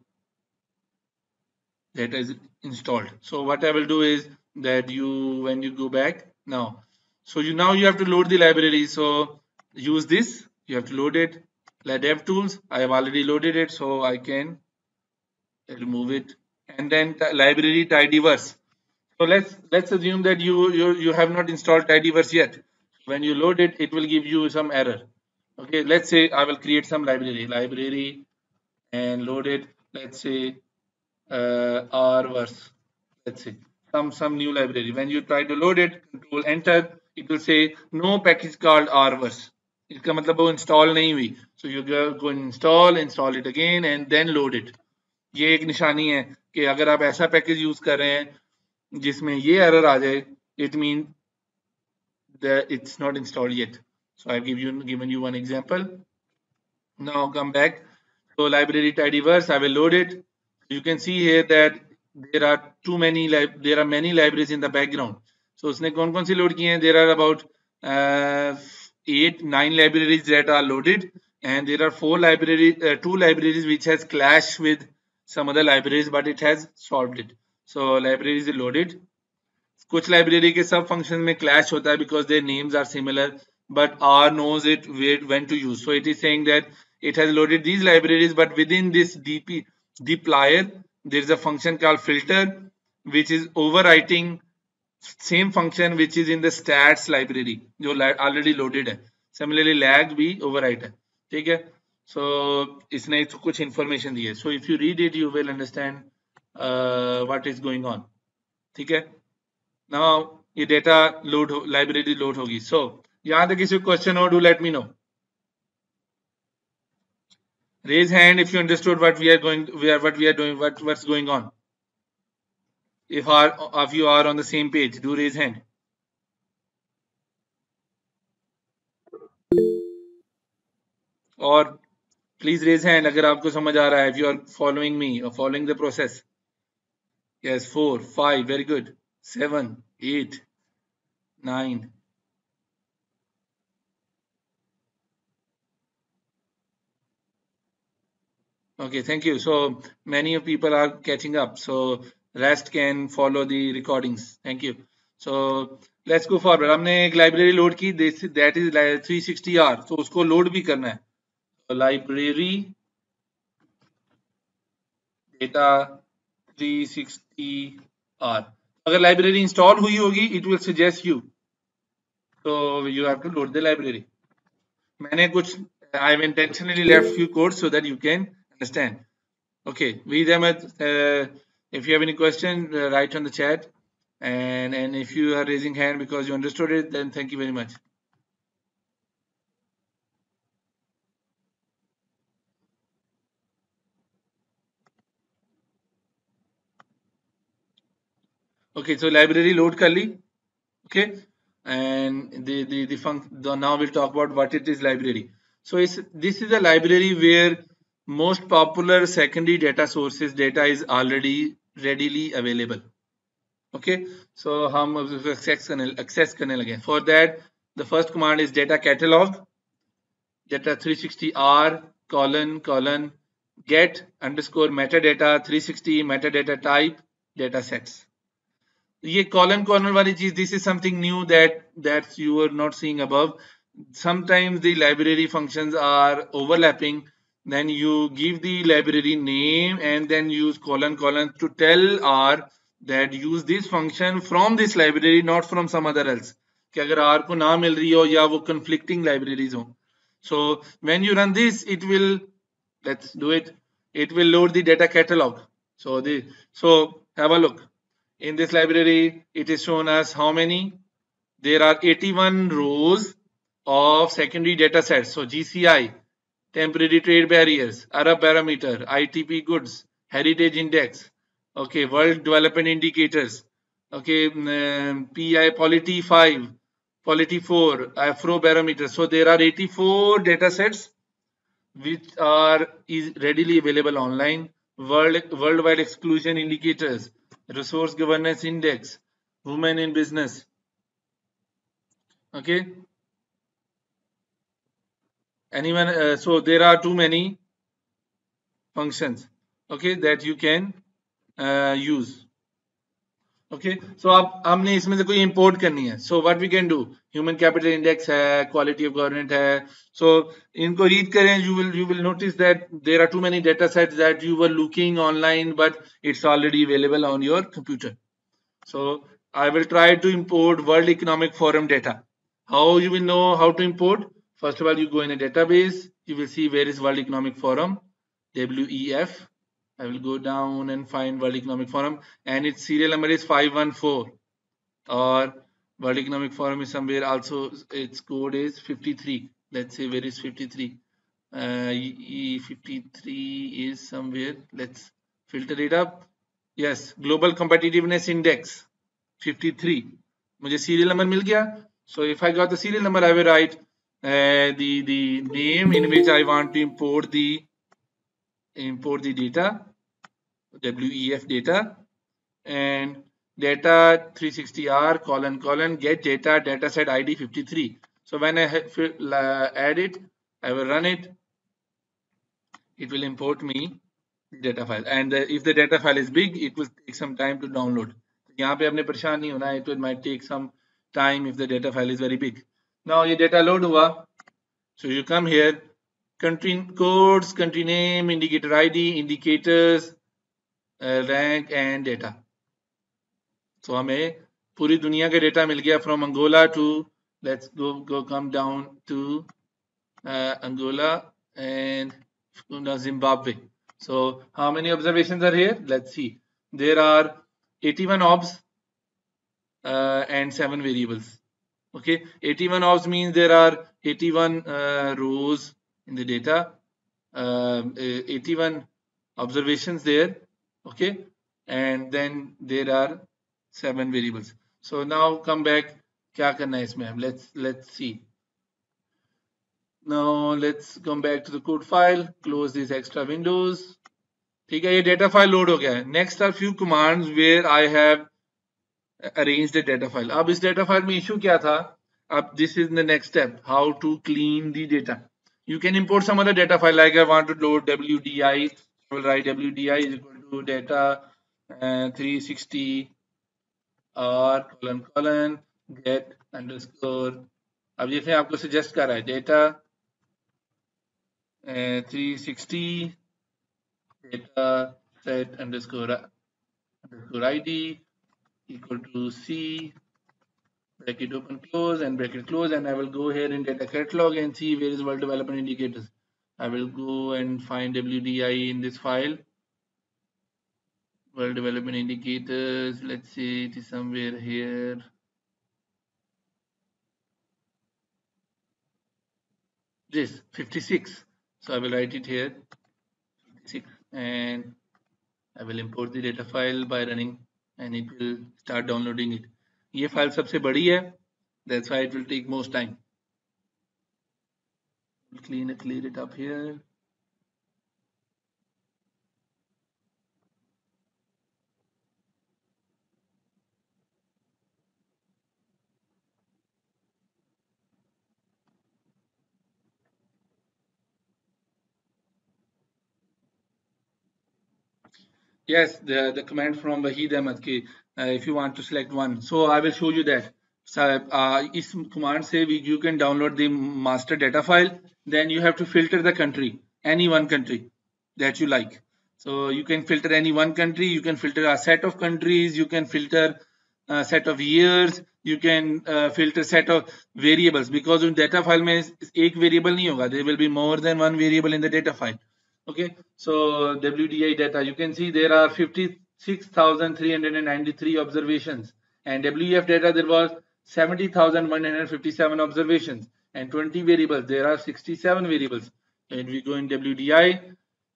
that is installed. So what I will do is that you, when you go back now, so you now you have to load the library. So use this, you have to load it. Like DevTools, I have already loaded it, so I can remove it. And then the library tidyverse. So let's let's assume that you you you have not installed tidyverse yet. When you load it, it will give you some error. Okay, let's say I will create some library, library, and load it. Let's say. Uh, rverse, let's see some some new library. When you try to load it, control enter, it will say no package called rverse. Iska matlab wo install nahi hui. So you go, go install, install it again, and then load it. ये एक निशानी है कि अगर आप ऐसा package use कर रहे हैं जिसमें ये error आ जाए, it means that it's not installed yet. So I've given you given you one example. Now come back. So library tidyverse, I will load it. You can see here that there are too many there are many libraries in the background. So usne kaun kaun si load kiye hain? There are about uh, eight nine libraries that are loaded, and there are four libraries uh, two libraries which has clashed with some other libraries, but it has solved it. So libraries are loaded. Kuch library ke sab functions mein clash hota hai because their names are similar, but R knows it when to use. So it is saying that it has loaded these libraries, but within this dp dplyr there is a function called filter which is overwriting same function which is in the stats library जो already loaded है. Similarly lag भी overwrite है. ठीक है. So इसने कुछ information दी है. So if you read it you will understand uh, what is going on. ठीक है. Now ये data load library load होगी. So यहाँ तक किसी question हो, do let me know. Raise hand if you understood what we are going, we are what we are doing, what what's going on. If are of you are on the same page, do raise hand. Or please raise hand अगर आपको समझ आ रहा है, if you are following me or following the process. Yes, four, five, very good. Seven, eight, nine. Okay, thank you. So many of people are catching up. So rest can follow the recordings. Thank you. So let's go forward. हमने एक library load की. This that is three sixty R. So उसको load भी करना है. So library data three sixty R. अगर library install हुई होगी it will suggest you, so you have to load the library. मैंने कुछ I have intentionally left few codes so that you can understand. Okay we them. If you have any question write on the chat and and if you are raising hand because you understood it then thank you very much. Okay, so library load kar li. Okay, and the the the function. Now we'll talk about what it is library. So it's, this is a library where most popular secondary data sources data is already readily available. Okay, so hum access karne access karne lage. For that, the first command is data catalog, data three sixty R colon colon get underscore metadata three sixty metadata type data sets. ये colon colon वाली चीज, this is something new that that you are not seeing above. Sometimes the library functions are overlapping, then you give the library name and then use colon colon to tell R that use this function from this library, not from some other else. कि अगर R को ना मिल रही हो या वो conflicting libraries हो. So when you run this, it will, let's do it, it will load the data catalog. So the so have a look. In this library, it is shown us how many. There are eighty-one rows of secondary data sets. So G C I, temporary trade barriers, Arab parameter, I T P goods, heritage index, okay, world development indicators, okay, um, P I polity five, polity four, Afro barometer. So there are eighty-four data sets which are is readily available online. World worldwide exclusion indicators, resource governance index, women in business. Okay, anyone uh, so there are too many functions, okay, that you can uh, use. Okay, so आप हमने इसमें से कोई import करनी है. So what we can do, human capital index है, quality of government है. So इनको read करें, you will you will notice that there are too many data sets that you were looking online but it's already available on your computer. So I will try to import World Economic Forum data. How you will know how to import? First of all, you go in a database, you will see where is World Economic Forum, W E F. I will go down and find World Economic Forum, and its serial number is five one four, or World Economic Forum is somewhere also, its code is fifty-three. Let's say where is fifty-three? Uh, E fifty-three is somewhere. Let's filter it up. Yes, Global Competitiveness Index fifty-three. मुझे serial number मिल गया. So if I got the serial number, I will write uh, the the name in which I want to import the import the data, W E F data, and data three sixty R colon colon get data dataset I D fifty-three. So when I add it, I will run it, it will import me data file, and if the data file is big, it will take some time to download. यहाँ पे आपने परेशान नहीं होना, it might take some time if the data file is very big. Now ये data load हुआ, so you come here, country codes, country name, indicator I D, indicators, uh, rank and data. So हमें पूरी दुनिया के data मिल गया from Angola to, let's go go come down to uh, Angola and Zimbabwe. So how many observations are here? Let's see. There are eighty-one obs. uh, and seven variables. Okay, eighty-one rows means there are eighty-one uh, rows in the data, uh, eighty-one observations there. Okay, and then there are seven variables. So now come back. Kya karna hai isme? Let's let's see. Now let's come back to the code file. Close these extra windows. ठीक है, ये data file load हो गया है. Next are few commands where I have arranged the data file. अब इस data file में issue क्या था? अब this is the next step. How to clean the data. You can import some other data file like I want to load W D I. I will write W D I is equal to data uh, three sixty R colon colon get underscore. अब जैसे आपको suggest कर रहा है data uh, three sixty data set underscore underscore I D equal to C bracket open close and bracket close, and I will go here in data catalog and see where is world development indicators. I will go and find W D I in this file. World development indicators, let's say it is somewhere here. This fifty-six. So I will write it here. fifty-six. And I will import the data file by running, and it will start downloading it. ये file सबसे बड़ी है, that's why it will take most time. We'll clean it, clear it up here. Yes, the, the command from Wahid Ahmed ki, uh, if you want to select one. So I will show you that. So uh, this command say we, you can download the master data file. Then you have to filter the country, any one country that you like. So you can filter any one country. You can filter a set of countries. You can filter a set of years. You can uh, filter set of variables, because in data file mein ek variable nahi hoga. There will be more than one variable in the data file. Okay, so W D I data, you can see there are fifty-six thousand three hundred ninety-three observations, and W E F data there was seventy thousand one hundred fifty-seven observations and twenty variables. There are sixty-seven variables. And we go in W D I,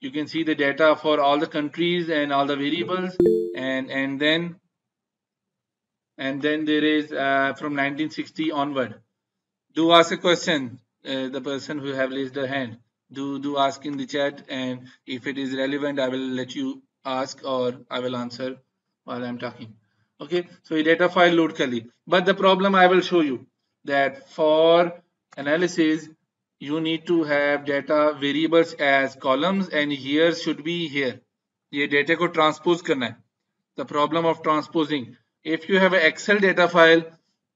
you can see the data for all the countries and all the variables, and and then and then there is uh, from nineteen sixty onward. Do ask a question, uh, the person who have raised their hand. Do do ask in the chat, and if it is relevant, I will let you ask or I will answer while I am talking. Okay, so the data file load kar li. But the problem I will show you that for analysis, you need to have data variables as columns and years should be here. Ye data ko transpose karna hai. The problem of transposing. If you have an Excel data file,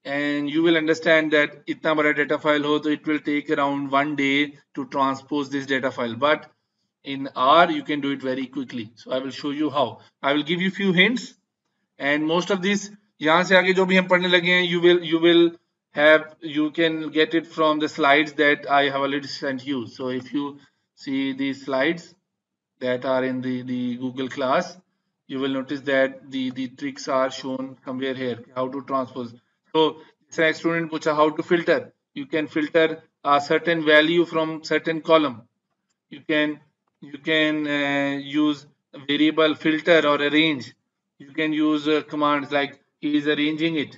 and you will understand that itna bada data file ho, so it will take around one day to transpose this data file. But in R, you can do it very quickly. So I will show you how. I will give you few hints, and most of these yahan se aage jo bhi hum padhne lage hain, you will you will have you can get it from the slides that I have already sent you. So if you see these slides that are in the the Google class, you will notice that the the tricks are shown somewhere here. How to transpose. So this student pucha how to filter. You can filter a certain value from certain column. You can you can uh, use variable filter or arrange. You can use uh, commands like he is arranging it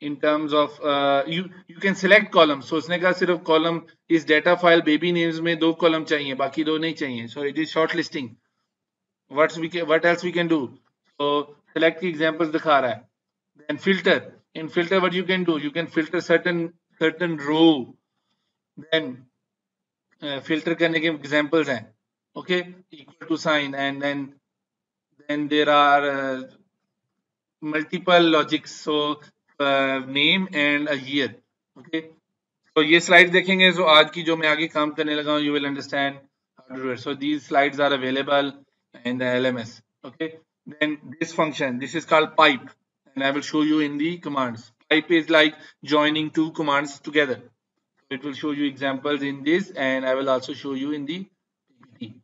in terms of uh, you you can select columns. So usne kaha sirf column is data file baby names mein do column chahiye, baki do nahi chahiye. So it is shortlisting. What we can, what else we can do? So select ki examples dikha raha hai. Then filter. In filter, what you can do, you can filter certain certain row. Then uh, filter करने के examples हैं. Okay, equal to sign, and then then there are uh, multiple logics. So uh, name and a year. Okay, so ये slides देखेंगे. So आज की जो मैं आगे काम करने लगा हूँ, you will understand how to do it. So these slides are available in the L M S. Okay, then this function, this is called pipe. And I will show you in the commands. Pipe is like joining two commands together. It will show you examples in this, and I will also show you in the P P T,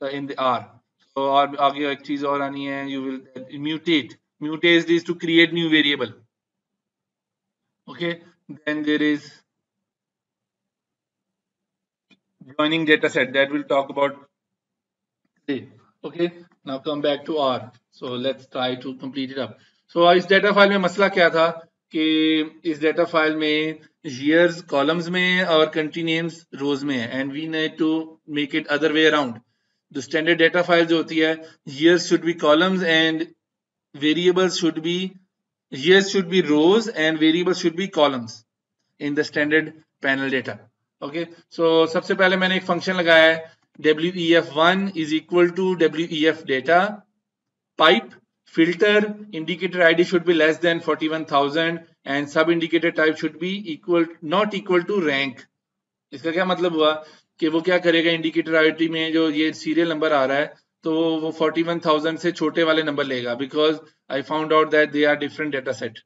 so in the R. So और आगे एक चीज और आनी है. You will mutate. Mutate is to create new variable. Okay, then there is joining data set that we'll talk about today. Okay, now come back to R. So let's try to complete it up. So इस data file में मसला क्या था कि इस data file में years columns में और country names rows में है, and we need to make it other way around. The standard data file जो होती है years should be columns and variables should be years should be rows and variables should be columns in the standard panel data. Okay, so सबसे पहले मैंने एक function लगाया है W E F one is equal to W E F data pipe filter indicator I D should be less than forty-one thousand and sub indicator type should be equal not equal to rank. इसका क्या मतलब हुआ कि वो क्या करेगा indicator I D में जो ये serial number आ रहा है तो वो forty-one thousand से छोटे वाले number लेगा because I found out that they are different data set.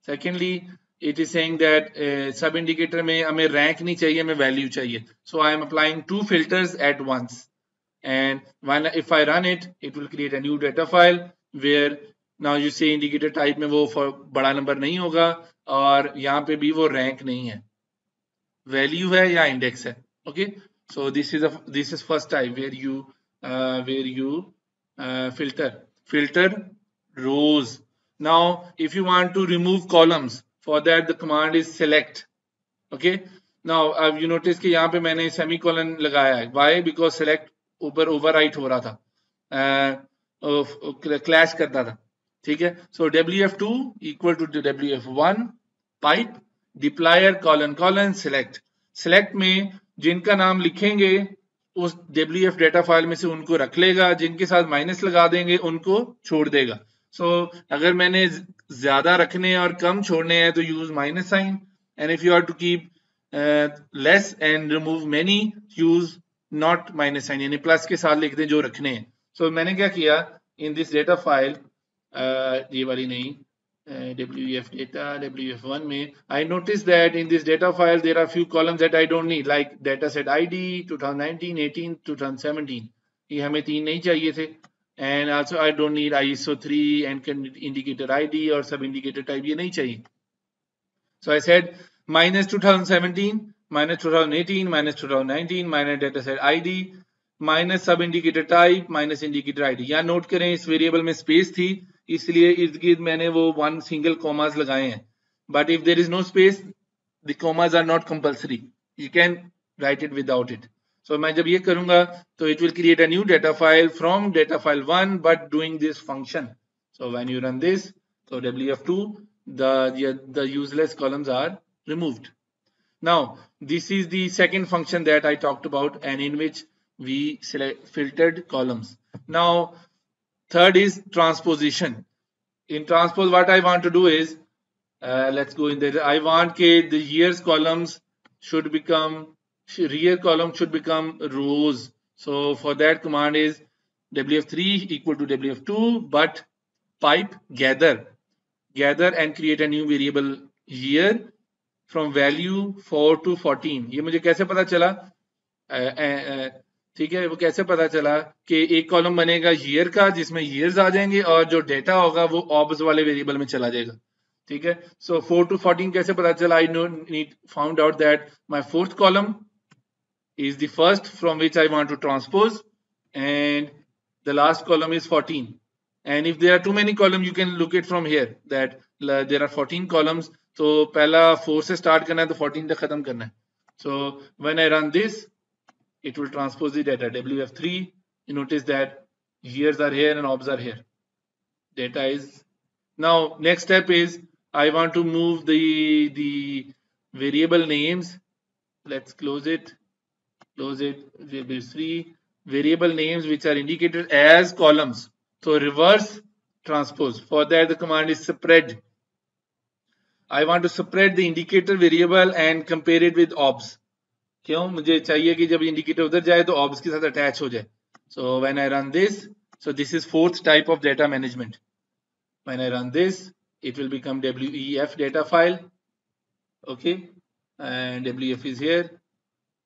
Secondly, it is saying that uh, sub indicator में हमें rank नहीं चाहिए, हमें value चाहिए. So I am applying two filters at once. And when if I run it, it will create a new data file where now you say indicator type में वो for बड़ा number नहीं होगा और यहाँ पे भी वो rank नहीं है. Value है या index है. Okay. So this is a this is first type where you uh, where you uh, filter filter rows. Now, if you want to remove columns. For that the command is select. Okay. Now अब you notice कि यहाँ पे मैंने semicolon लगाया है. Why? Because select ऊपर overwrite हो रहा था, uh, uh, clash करता था. ठीक है. So W F two equal to W F one pipe deployer colon colon select. Select में जिनका नाम लिखेंगे उस W F data file में से उनको रख लेगा, जिनके साथ minus लगा देंगे उनको छोड़ देगा. So अगर मैंने ज़्यादा रखने और कम छोड़ने हैं तो use minus sign, and if you are to keep uh, less and remove many, use not minus sign. यानी plus के साथ लिख दें जो रखने हैं. So मैंने क्या किया in this data file uh, ये वाली नहीं uh, W F data W F one में I noticed that in this data file there are few columns that I don't need like data set I D twenty nineteen, eighteen, twenty seventeen. ये हमें तीन नहीं चाहिए थे. And also I don't need I S O three and indicator I D or sub indicator type ये नहीं चाहिए. So I said minus twenty seventeen, minus twenty eighteen, minus twenty nineteen, minus dataset I D, minus sub indicator type, minus indicator I D. या note करें इस variable में space थी इसलिए इर्द गिर्द मैंने वो one single commas लगाए हैं. But if there is no space, the commas are not compulsory. You can write it without it. So मैं जब ये करूँगा तो it will create a new data file from data file one but doing this function. So when you run this, so W F two the the useless columns are removed. Now this is the second function that I talked about and in which we select filtered columns. Now third is transposition. In transpose what I want to do is uh, let's go in there. I want that the years columns should become rear column should become rows. So for that command is W F three equal to W F two but pipe gather gather and create a new variable year from value four to fourteen. ये मुझे कैसे पता चला, ठीक है, वो कैसे पता चला कि एक कॉलम बनेगा year का जिसमें years आ जाएंगे और जो डेटा होगा वो obs वाले वेरिएबल में चला जाएगा. ठीक है. So four to fourteen कैसे पता चला? I know need found out that my fourth column is the first from which I want to transpose and the last column is fourteen. And if there are too many columns you can look it from here that there are fourteen columns. तो पहला four से start करना है तो fourteen तक खत्म करना है. So when I run this it will transpose the data W F three. You notice that years are here and obs are here. Data is now next step is I want to move the the variable names. Let's close it. Close it. There will be three variable names which are indicated as columns. So reverse transpose. For that the command is spread. I want to spread the indicator variable and compare it with obs. क्यों? मुझे चाहिए कि जब indicator उधर जाए तो obs के साथ attach हो जाए. So when I run this, so this is fourth type of data management. When I run this, it will become W E F data file. Okay, and W F is here.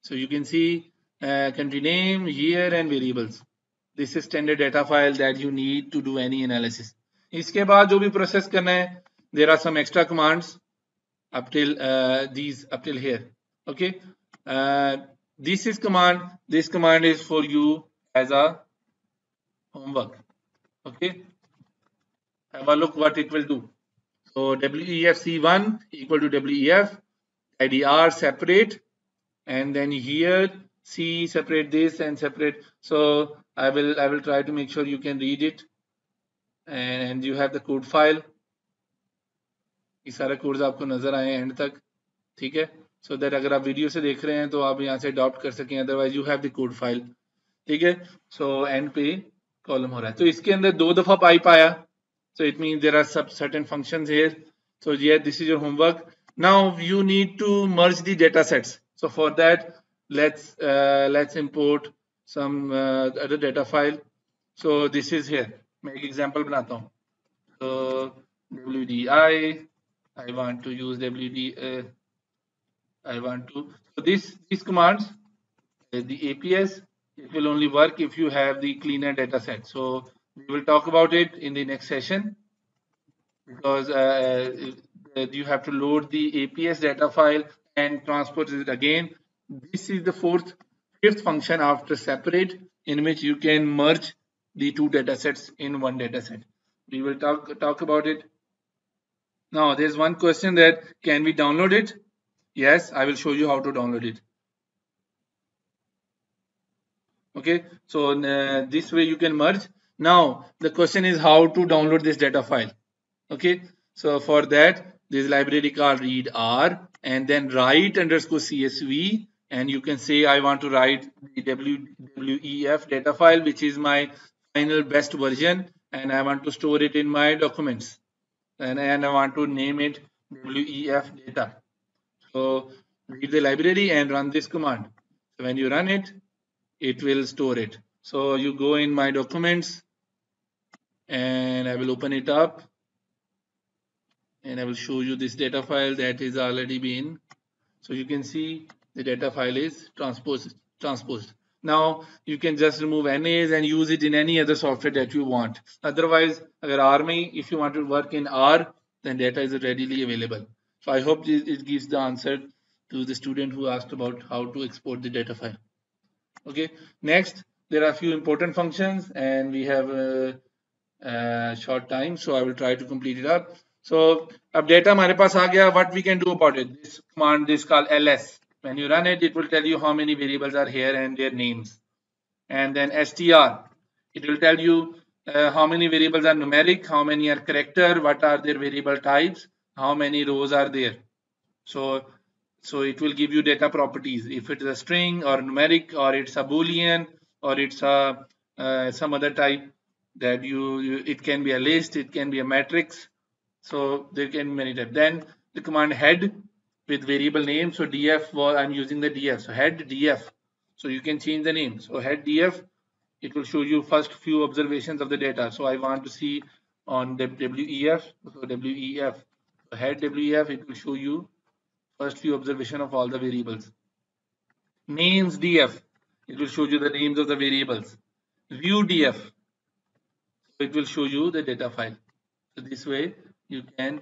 So you can see uh, country name, year, and variables. This is standard data file that you need to do any analysis. इसके बाद जो भी process करना है, there are some extra commands. up till uh, these up till here. Okay, uh, this is command. This command is for you as a homework. Okay, have a look what it will do. So W E F C one equal to W E F, I D R separate, and then here C separate this and separate. So I will I will try to make sure you can read it, and you have the code file. ये सारे codes आपको नजर आए and तक, ठीक है? So that अगर आप वीडियो से देख रहे हैं तो आप यहाँ से अडॉप्ट कर सकें, otherwise you have the code file, ठीक है? So एंड पे कॉलम हो रहा है, तो इसके अंदर दो दफा पाइप आया. So it means there are some certain functions here. So yeah, this is your homework. Now you need to merge the data sets. So for that, let's uh, let's import some uh, other data file. So this is here. मैं एक example बनाता हूँ. So W D I, I want to use W D, uh, I want to. So this these commands, uh, the A P S, it will only work if you have the cleaner data set. So we will talk about it in the next session, because uh, you have to load the A P S data file and transport it again. This is the fourth, fifth function after separate, in which you can merge the two data sets in one data set. We will talk talk about it. Now there is one question that can we download it? Yes, I will show you how to download it. Okay, so uh, this way you can merge. Now the question is how to download this data file. Okay, so for that this library called read R, and then write underscore C S V, and you can say I want to write the W E F data file, which is my final best version, and I want to store it in my documents, and, and I want to name it W E F data. So read the library and run this command. So when you run it, it will store it. So you go in my documents, and I will open it up, and I will show you this data file that is already been. So you can see the data file is transposed. Transposed. Now you can just remove N As and use it in any other software that you want. Otherwise, if you want to work in R, then data is readily available. So I hope it gives the answer to the student who asked about how to export the data file. Okay. Next, there are a few important functions, and we have a, a short time, so I will try to complete it up. So, ab data hamare paas aa gaya. What we can do about it? This command is called L S. When you run it, it will tell you how many variables are here and their names. And then S T R, it will tell you uh, how many variables are numeric, how many are character, what are their variable types, how many rows are there. So, so it will give you data properties. If it is a string or numeric, or it's a boolean, or it's a uh, some other type that you, you it can be a list, it can be a matrix. So there can be many types. Then the command head with variable name. So df, well, I'm using the df, so head df. So you can change the name. So head df, it will show you first few observations of the data. So I want to see on the wef, so wef, so head wef, it will show you first few observation of all the variables. Names df, it will show you the names of the variables. View df, it will show you the data file. So this way you can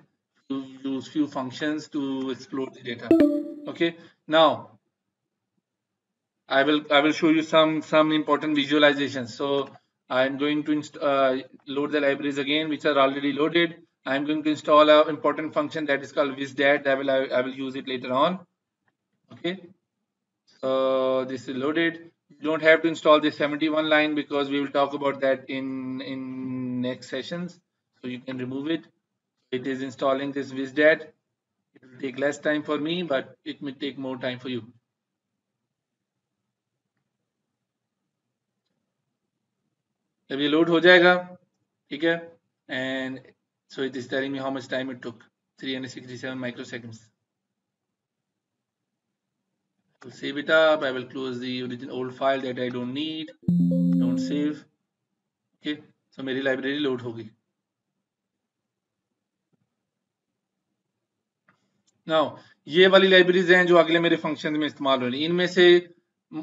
use few functions to explore the data. Okay, now I will I will show you some some important visualizations. So I am going to uh, load the libraries again, which are already loaded. I am going to install an important function that is called VisDAT. I will I, I will use it later on. Okay, so this is loaded. You don't have to install the seventy-one line, because we will talk about that in in next sessions. So you can remove it. It is installing this VisDAT. It will take less time for me, but it may take more time for you. Jab ye load ho jayega, theek hai? And so it is telling me how much time it took, three hundred sixty-seven microseconds. I will save it up. I will close the original old file that I don't need. Don't save. Okay, so my library load ho gayi. Now, ये वाली libraries हैं जो अगले मेरे functions में इस्तेमाल होंगी. इनमें से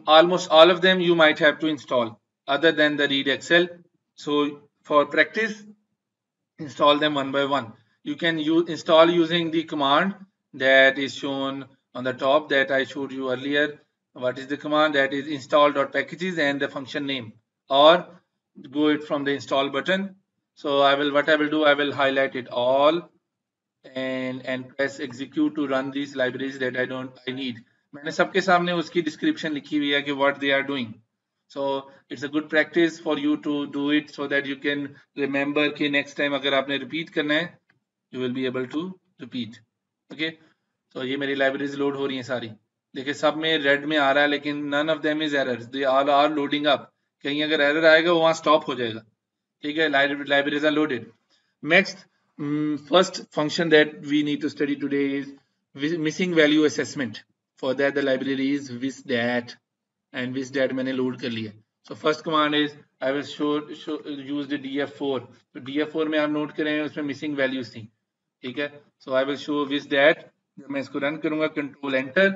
almost all of them you might have to install, other than the read Excel. So for practice, install them one by one. You can use install using the command that is shown on the top that I showed you earlier. What is the command? That is install.packages and the function name, or go it from the install button. So I will, what I will do, I will highlight it all and and press execute to run these libraries that I don't I need. मैंने सबके सामने उसकी description लिखी हुई है कि what they are doing. So it's a good practice for you to do it so that you can remember कि next time अगर आपने repeat करना है, you will be able to repeat. Okay? So ये मेरी libraries load हो रही हैं सारी. देखिए सब में red में आ रहा है लेकिन none of them is errors. They all are loading up. कहीं अगर error आएगा वो वहाँ stop हो जाएगा. ठीक है, libraries are loaded. Next, first function that we need to study today is missing value assessment. For that the library is VisDAT, and VisDAT मैंने load कर लिया. So first command is I will show, show use the D F four. So D F four में आप note करें उसमें missing values थी. ठीक है. So I will show VisDAT. जब मैं इसको run करूँगा Control Enter.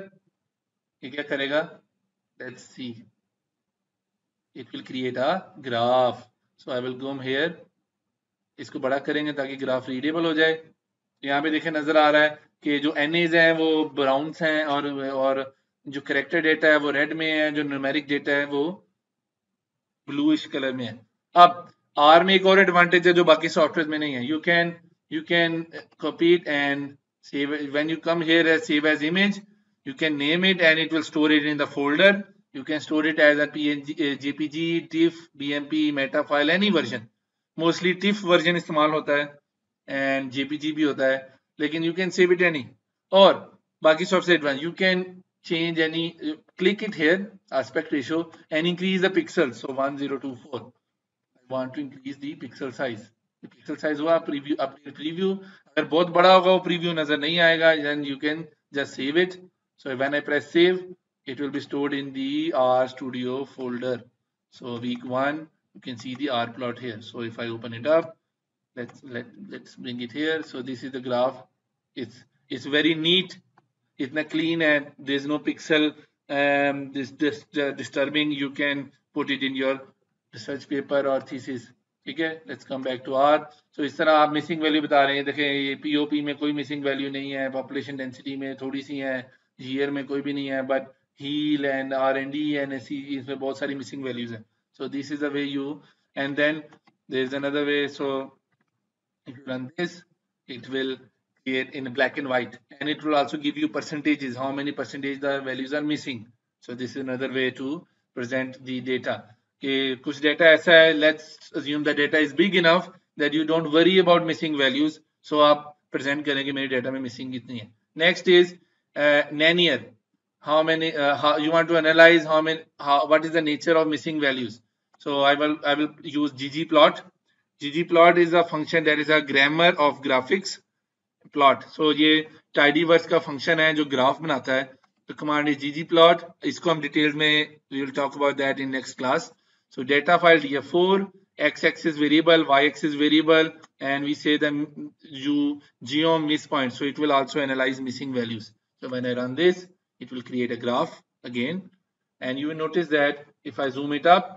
ये क्या करेगा? Let's see. It will create a graph. So I will come here. इसको बड़ा करेंगे ताकि ग्राफ रीडेबल हो जाए. यहाँ पे देखें नजर आ रहा है कि जो एनएज हैं वो ब्राउन्स हैं और और जो करेक्टर डेटा है वो रेड में है, जो न्यूमेरिक डेटा है वो ब्लूइश कलर में है. अब आर में एक और एडवांटेज है जो बाकी सॉफ्टवेयर में नहीं है. You can you can copy it and save. When you come here as save as image, you can name it and it will store it in the folder. You can store it as a PNG, JPG, TIFF, BMP, meta file, any version. Mostly TIFF version इस्तेमाल होता है and JPG भी होता है, लेकिन you can save it any. और बाकी सबसे advance, you can change any, click it here aspect ratio and increase the pixel. So one zero two four, I want to increase the pixel size. Pixel size हुआ preview, update preview. अगर बहुत बड़ा होगा वो preview नजर नहीं आएगा. Then you can just save it. So when I press save, it will be stored in the R studio folder. So week one, you can see the R plot here. So if I open it up, let's let let's bring it here. So this is the graph. It's it's very neat. It's not clean and there's no pixel. Um, this this uh, disturbing. You can put it in your research paper or thesis. Okay. Let's come back to R. So इस तरह आप missing value बता रहे हैं. देखें ये P O P में कोई missing value नहीं है. Population density में थोड़ी सी है. Year में कोई भी नहीं है. But heal and R and D and S E इसमें बहुत सारी missing values हैं. So this is the way you, and then there is another way. So if you run this, it will create in black and white, and it will also give you percentages, how many percentage the values are missing. So this is another way to present the data. Okay, कुछ data ऐसा है, let's assume the data is big enough that you don't worry about missing values. So आप present करेंगे मेरे data में missing इतनी है. Next is uh, naniar. How many uh, how you want to analyze how many how, what is the nature of missing values. So I will I will use ggplot. Ggplot is a function that is a grammar of graphics plot. So ये tidyverse का function है जो graph बनाता है. The command is ggplot. इसको हम details में, we will talk about that in next class. So data file D F four, x-axis variable, y-axis variable, and we say the you geom miss point. So it will also analyze missing values. So when I run this, it will create a graph again, and you will notice that if I zoom it up,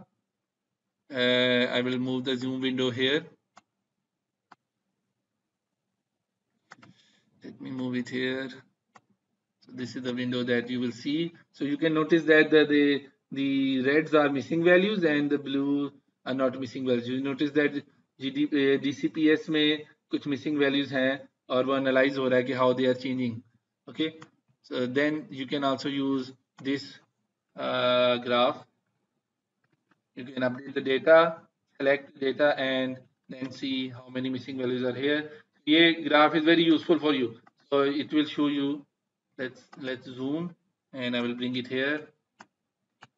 uh, I will move the zoom window here. Let me move it here. So this is the window that you will see. So you can notice that the the, the reds are missing values and the blue are not missing values. You notice that G D, uh, D C P S में कुछ missing values हैं और वो analyze हो रहा है कि how they are changing. Okay. So then you can also use this uh, graph. You can update the data, select the data, and then see how many missing values are here. This graph is very useful for you. So it will show you. Let's let's zoom, and I will bring it here.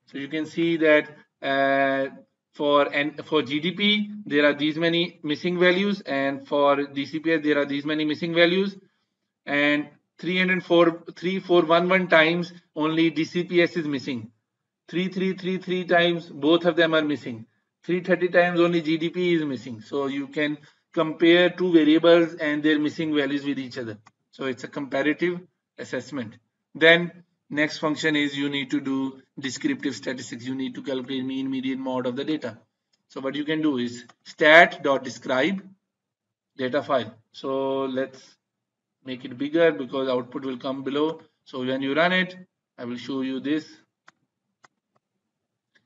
So you can see that uh, for and for G D P there are these many missing values, and for D C P S there are these many missing values, and three hundred four, three four one one times only D C P S is missing. three three three three times both of them are missing. three thirty times only G D P is missing. So you can compare two variables and their missing values with each other. So it's a comparative assessment. Then next function is you need to do descriptive statistics. You need to calculate mean, median, mod of the data. So what you can do is stat dot describe data file. So let's make it bigger because output will come below. So when you run it, I will show you this.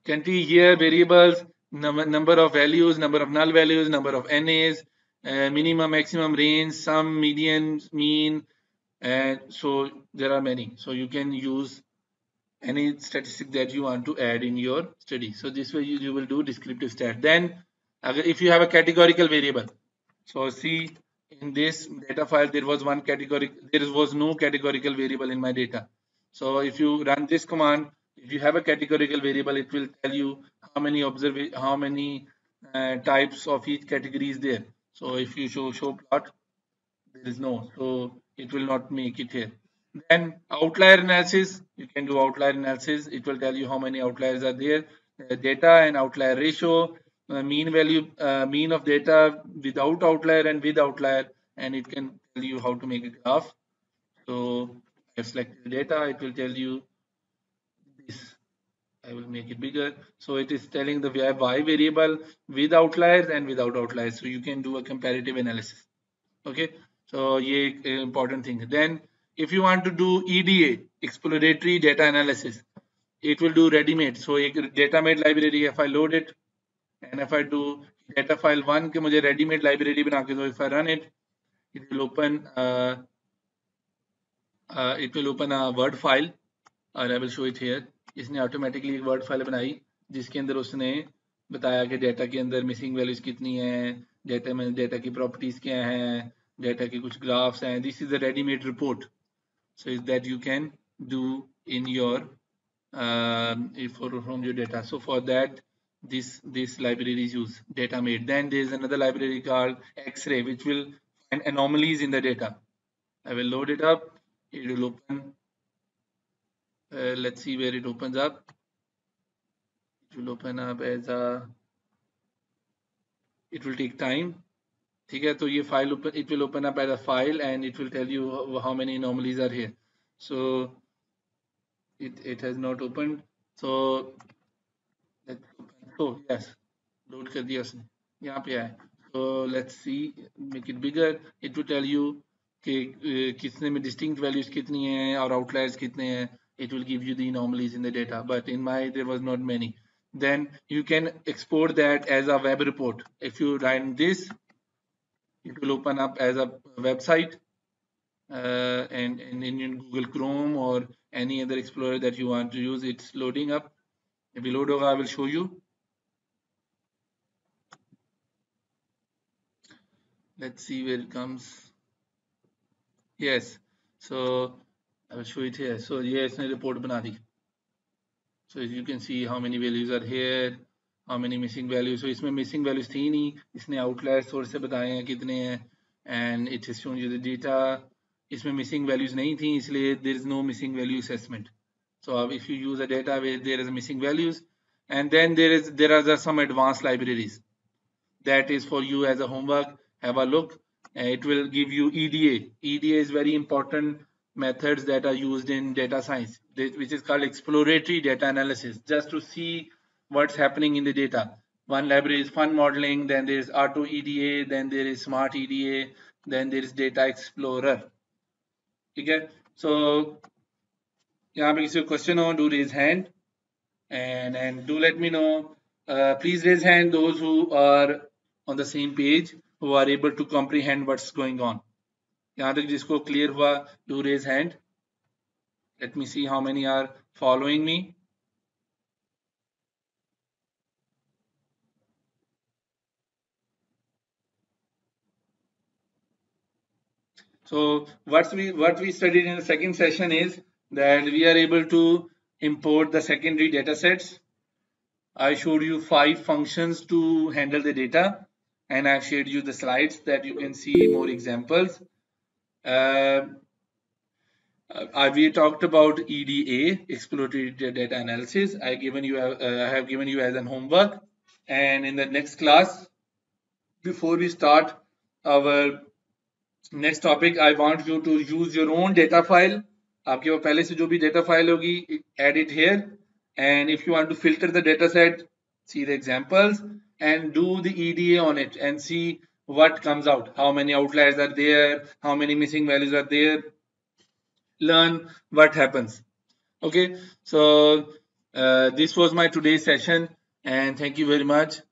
Can see here variables, number, number of values, number of null values, number of N As, uh, minimum, maximum, range, sum, median, mean, and so there are many. So you can use any statistic that you want to add in your study. So this way you, you will do descriptive stat. Then if you have a categorical variable, so see in this data file there was one category, there was no categorical variable in my data. So if you run this command, if you have a categorical variable, it will tell you how many observ how many uh, types of each category is there. So if you show show plot, there is no, so it will not make it here. Then outlier analysis, you can do outlier analysis. It will tell you how many outliers are there. Uh, data and outlier ratio, uh, mean value, uh, mean of data without outlier and with outlier, and it can tell you how to make a graph. So I have selected data. It will tell you this. I will make it bigger. So it is telling the Y variable with outliers and without outliers. So you can do a comparative analysis. Okay. So yeah, important thing. Then if you want to do E D A, exploratory data analysis, it will do ready-made. So a data-made library, if I load it, and if I do data file one, ke mujhe ready-made library bana ke do, if I run it, it will open. Uh, uh, it will open a Word file, and I will show it here. इसने automatically एक Word file बनाई, जिसके अंदर उसने बताया कि data के अंदर missing values कितनी हैं, data में data की properties क्या हैं, data के कुछ graphs हैं. This is the ready-made report. So is that you can do in your um, if or from your data. So for that, this this library is used, data made. Then there is another library called X-ray, which will find anomalies in the data. I will load it up. It will open. Uh, let's see where it opens up. It will open up as a. It will take time. Okay, so this file open, it will open up as a file, and it will tell you how, how many anomalies are here. So it it has not opened. So let's open. So yes, load कर दिया उसने. यहाँ पे आए. So let's see, make it bigger. It will tell you कि किसने में distinct values कितनी हैं और outliers कितने हैं. It will give you the anomalies in the data. But in my there was not many. Then you can export that as a web report. If you run this, it will open up as a website, uh, and, and in Google Chrome or any other explorer that you want to use. It's loading up. If you load over, I will show you. Let's see where it comes. Yes, so I will show it here. So here it's a report bana di. So as you can see how many values are here. How many missing values? So इसमें missing values थी नहीं, इसने outlier source से बताए हैं कितने हैं, and it is showing you the data. इसमें missing values नहीं थी, इसलिए there is no missing value assessment. So if you use a data where there is missing values, and then there is there are some advanced libraries that is for you as a homework. Have a look. It will give you E D A. E D A is very important methods that are used in data science, which is called exploratory data analysis, just to see what's happening in the data. One library is Fun Modeling, then there is Auto E D A, then there is Smart E D A, then there is Data Explorer. Okay, so yeah, if you have a question, do raise hand, and and do let me know. Uh, please raise hand those who are on the same page, who are able to comprehend what's going on. यहाँ तक जिसको clear हुआ, do raise hand. Let me see how many are following me. So what we what we studied in the second session is that we are able to import the secondary data sets. I showed you five functions to handle the data, and I've shared you the slides that you can see more examples. Uh, we talked about E D A, exploratory data analysis. I given you uh, I have given you as an homework, and in the next class, before we start our next topic, I want you to use your own data file. आपके पास पहले से जो भी data file होगी, add it here. And if you want to filter the data set, see the examples and do the E D A on it and see what comes out, how many outliers are there, how many missing values are there, learn what happens. Okay, so uh, this was my today's session, and thank you very much.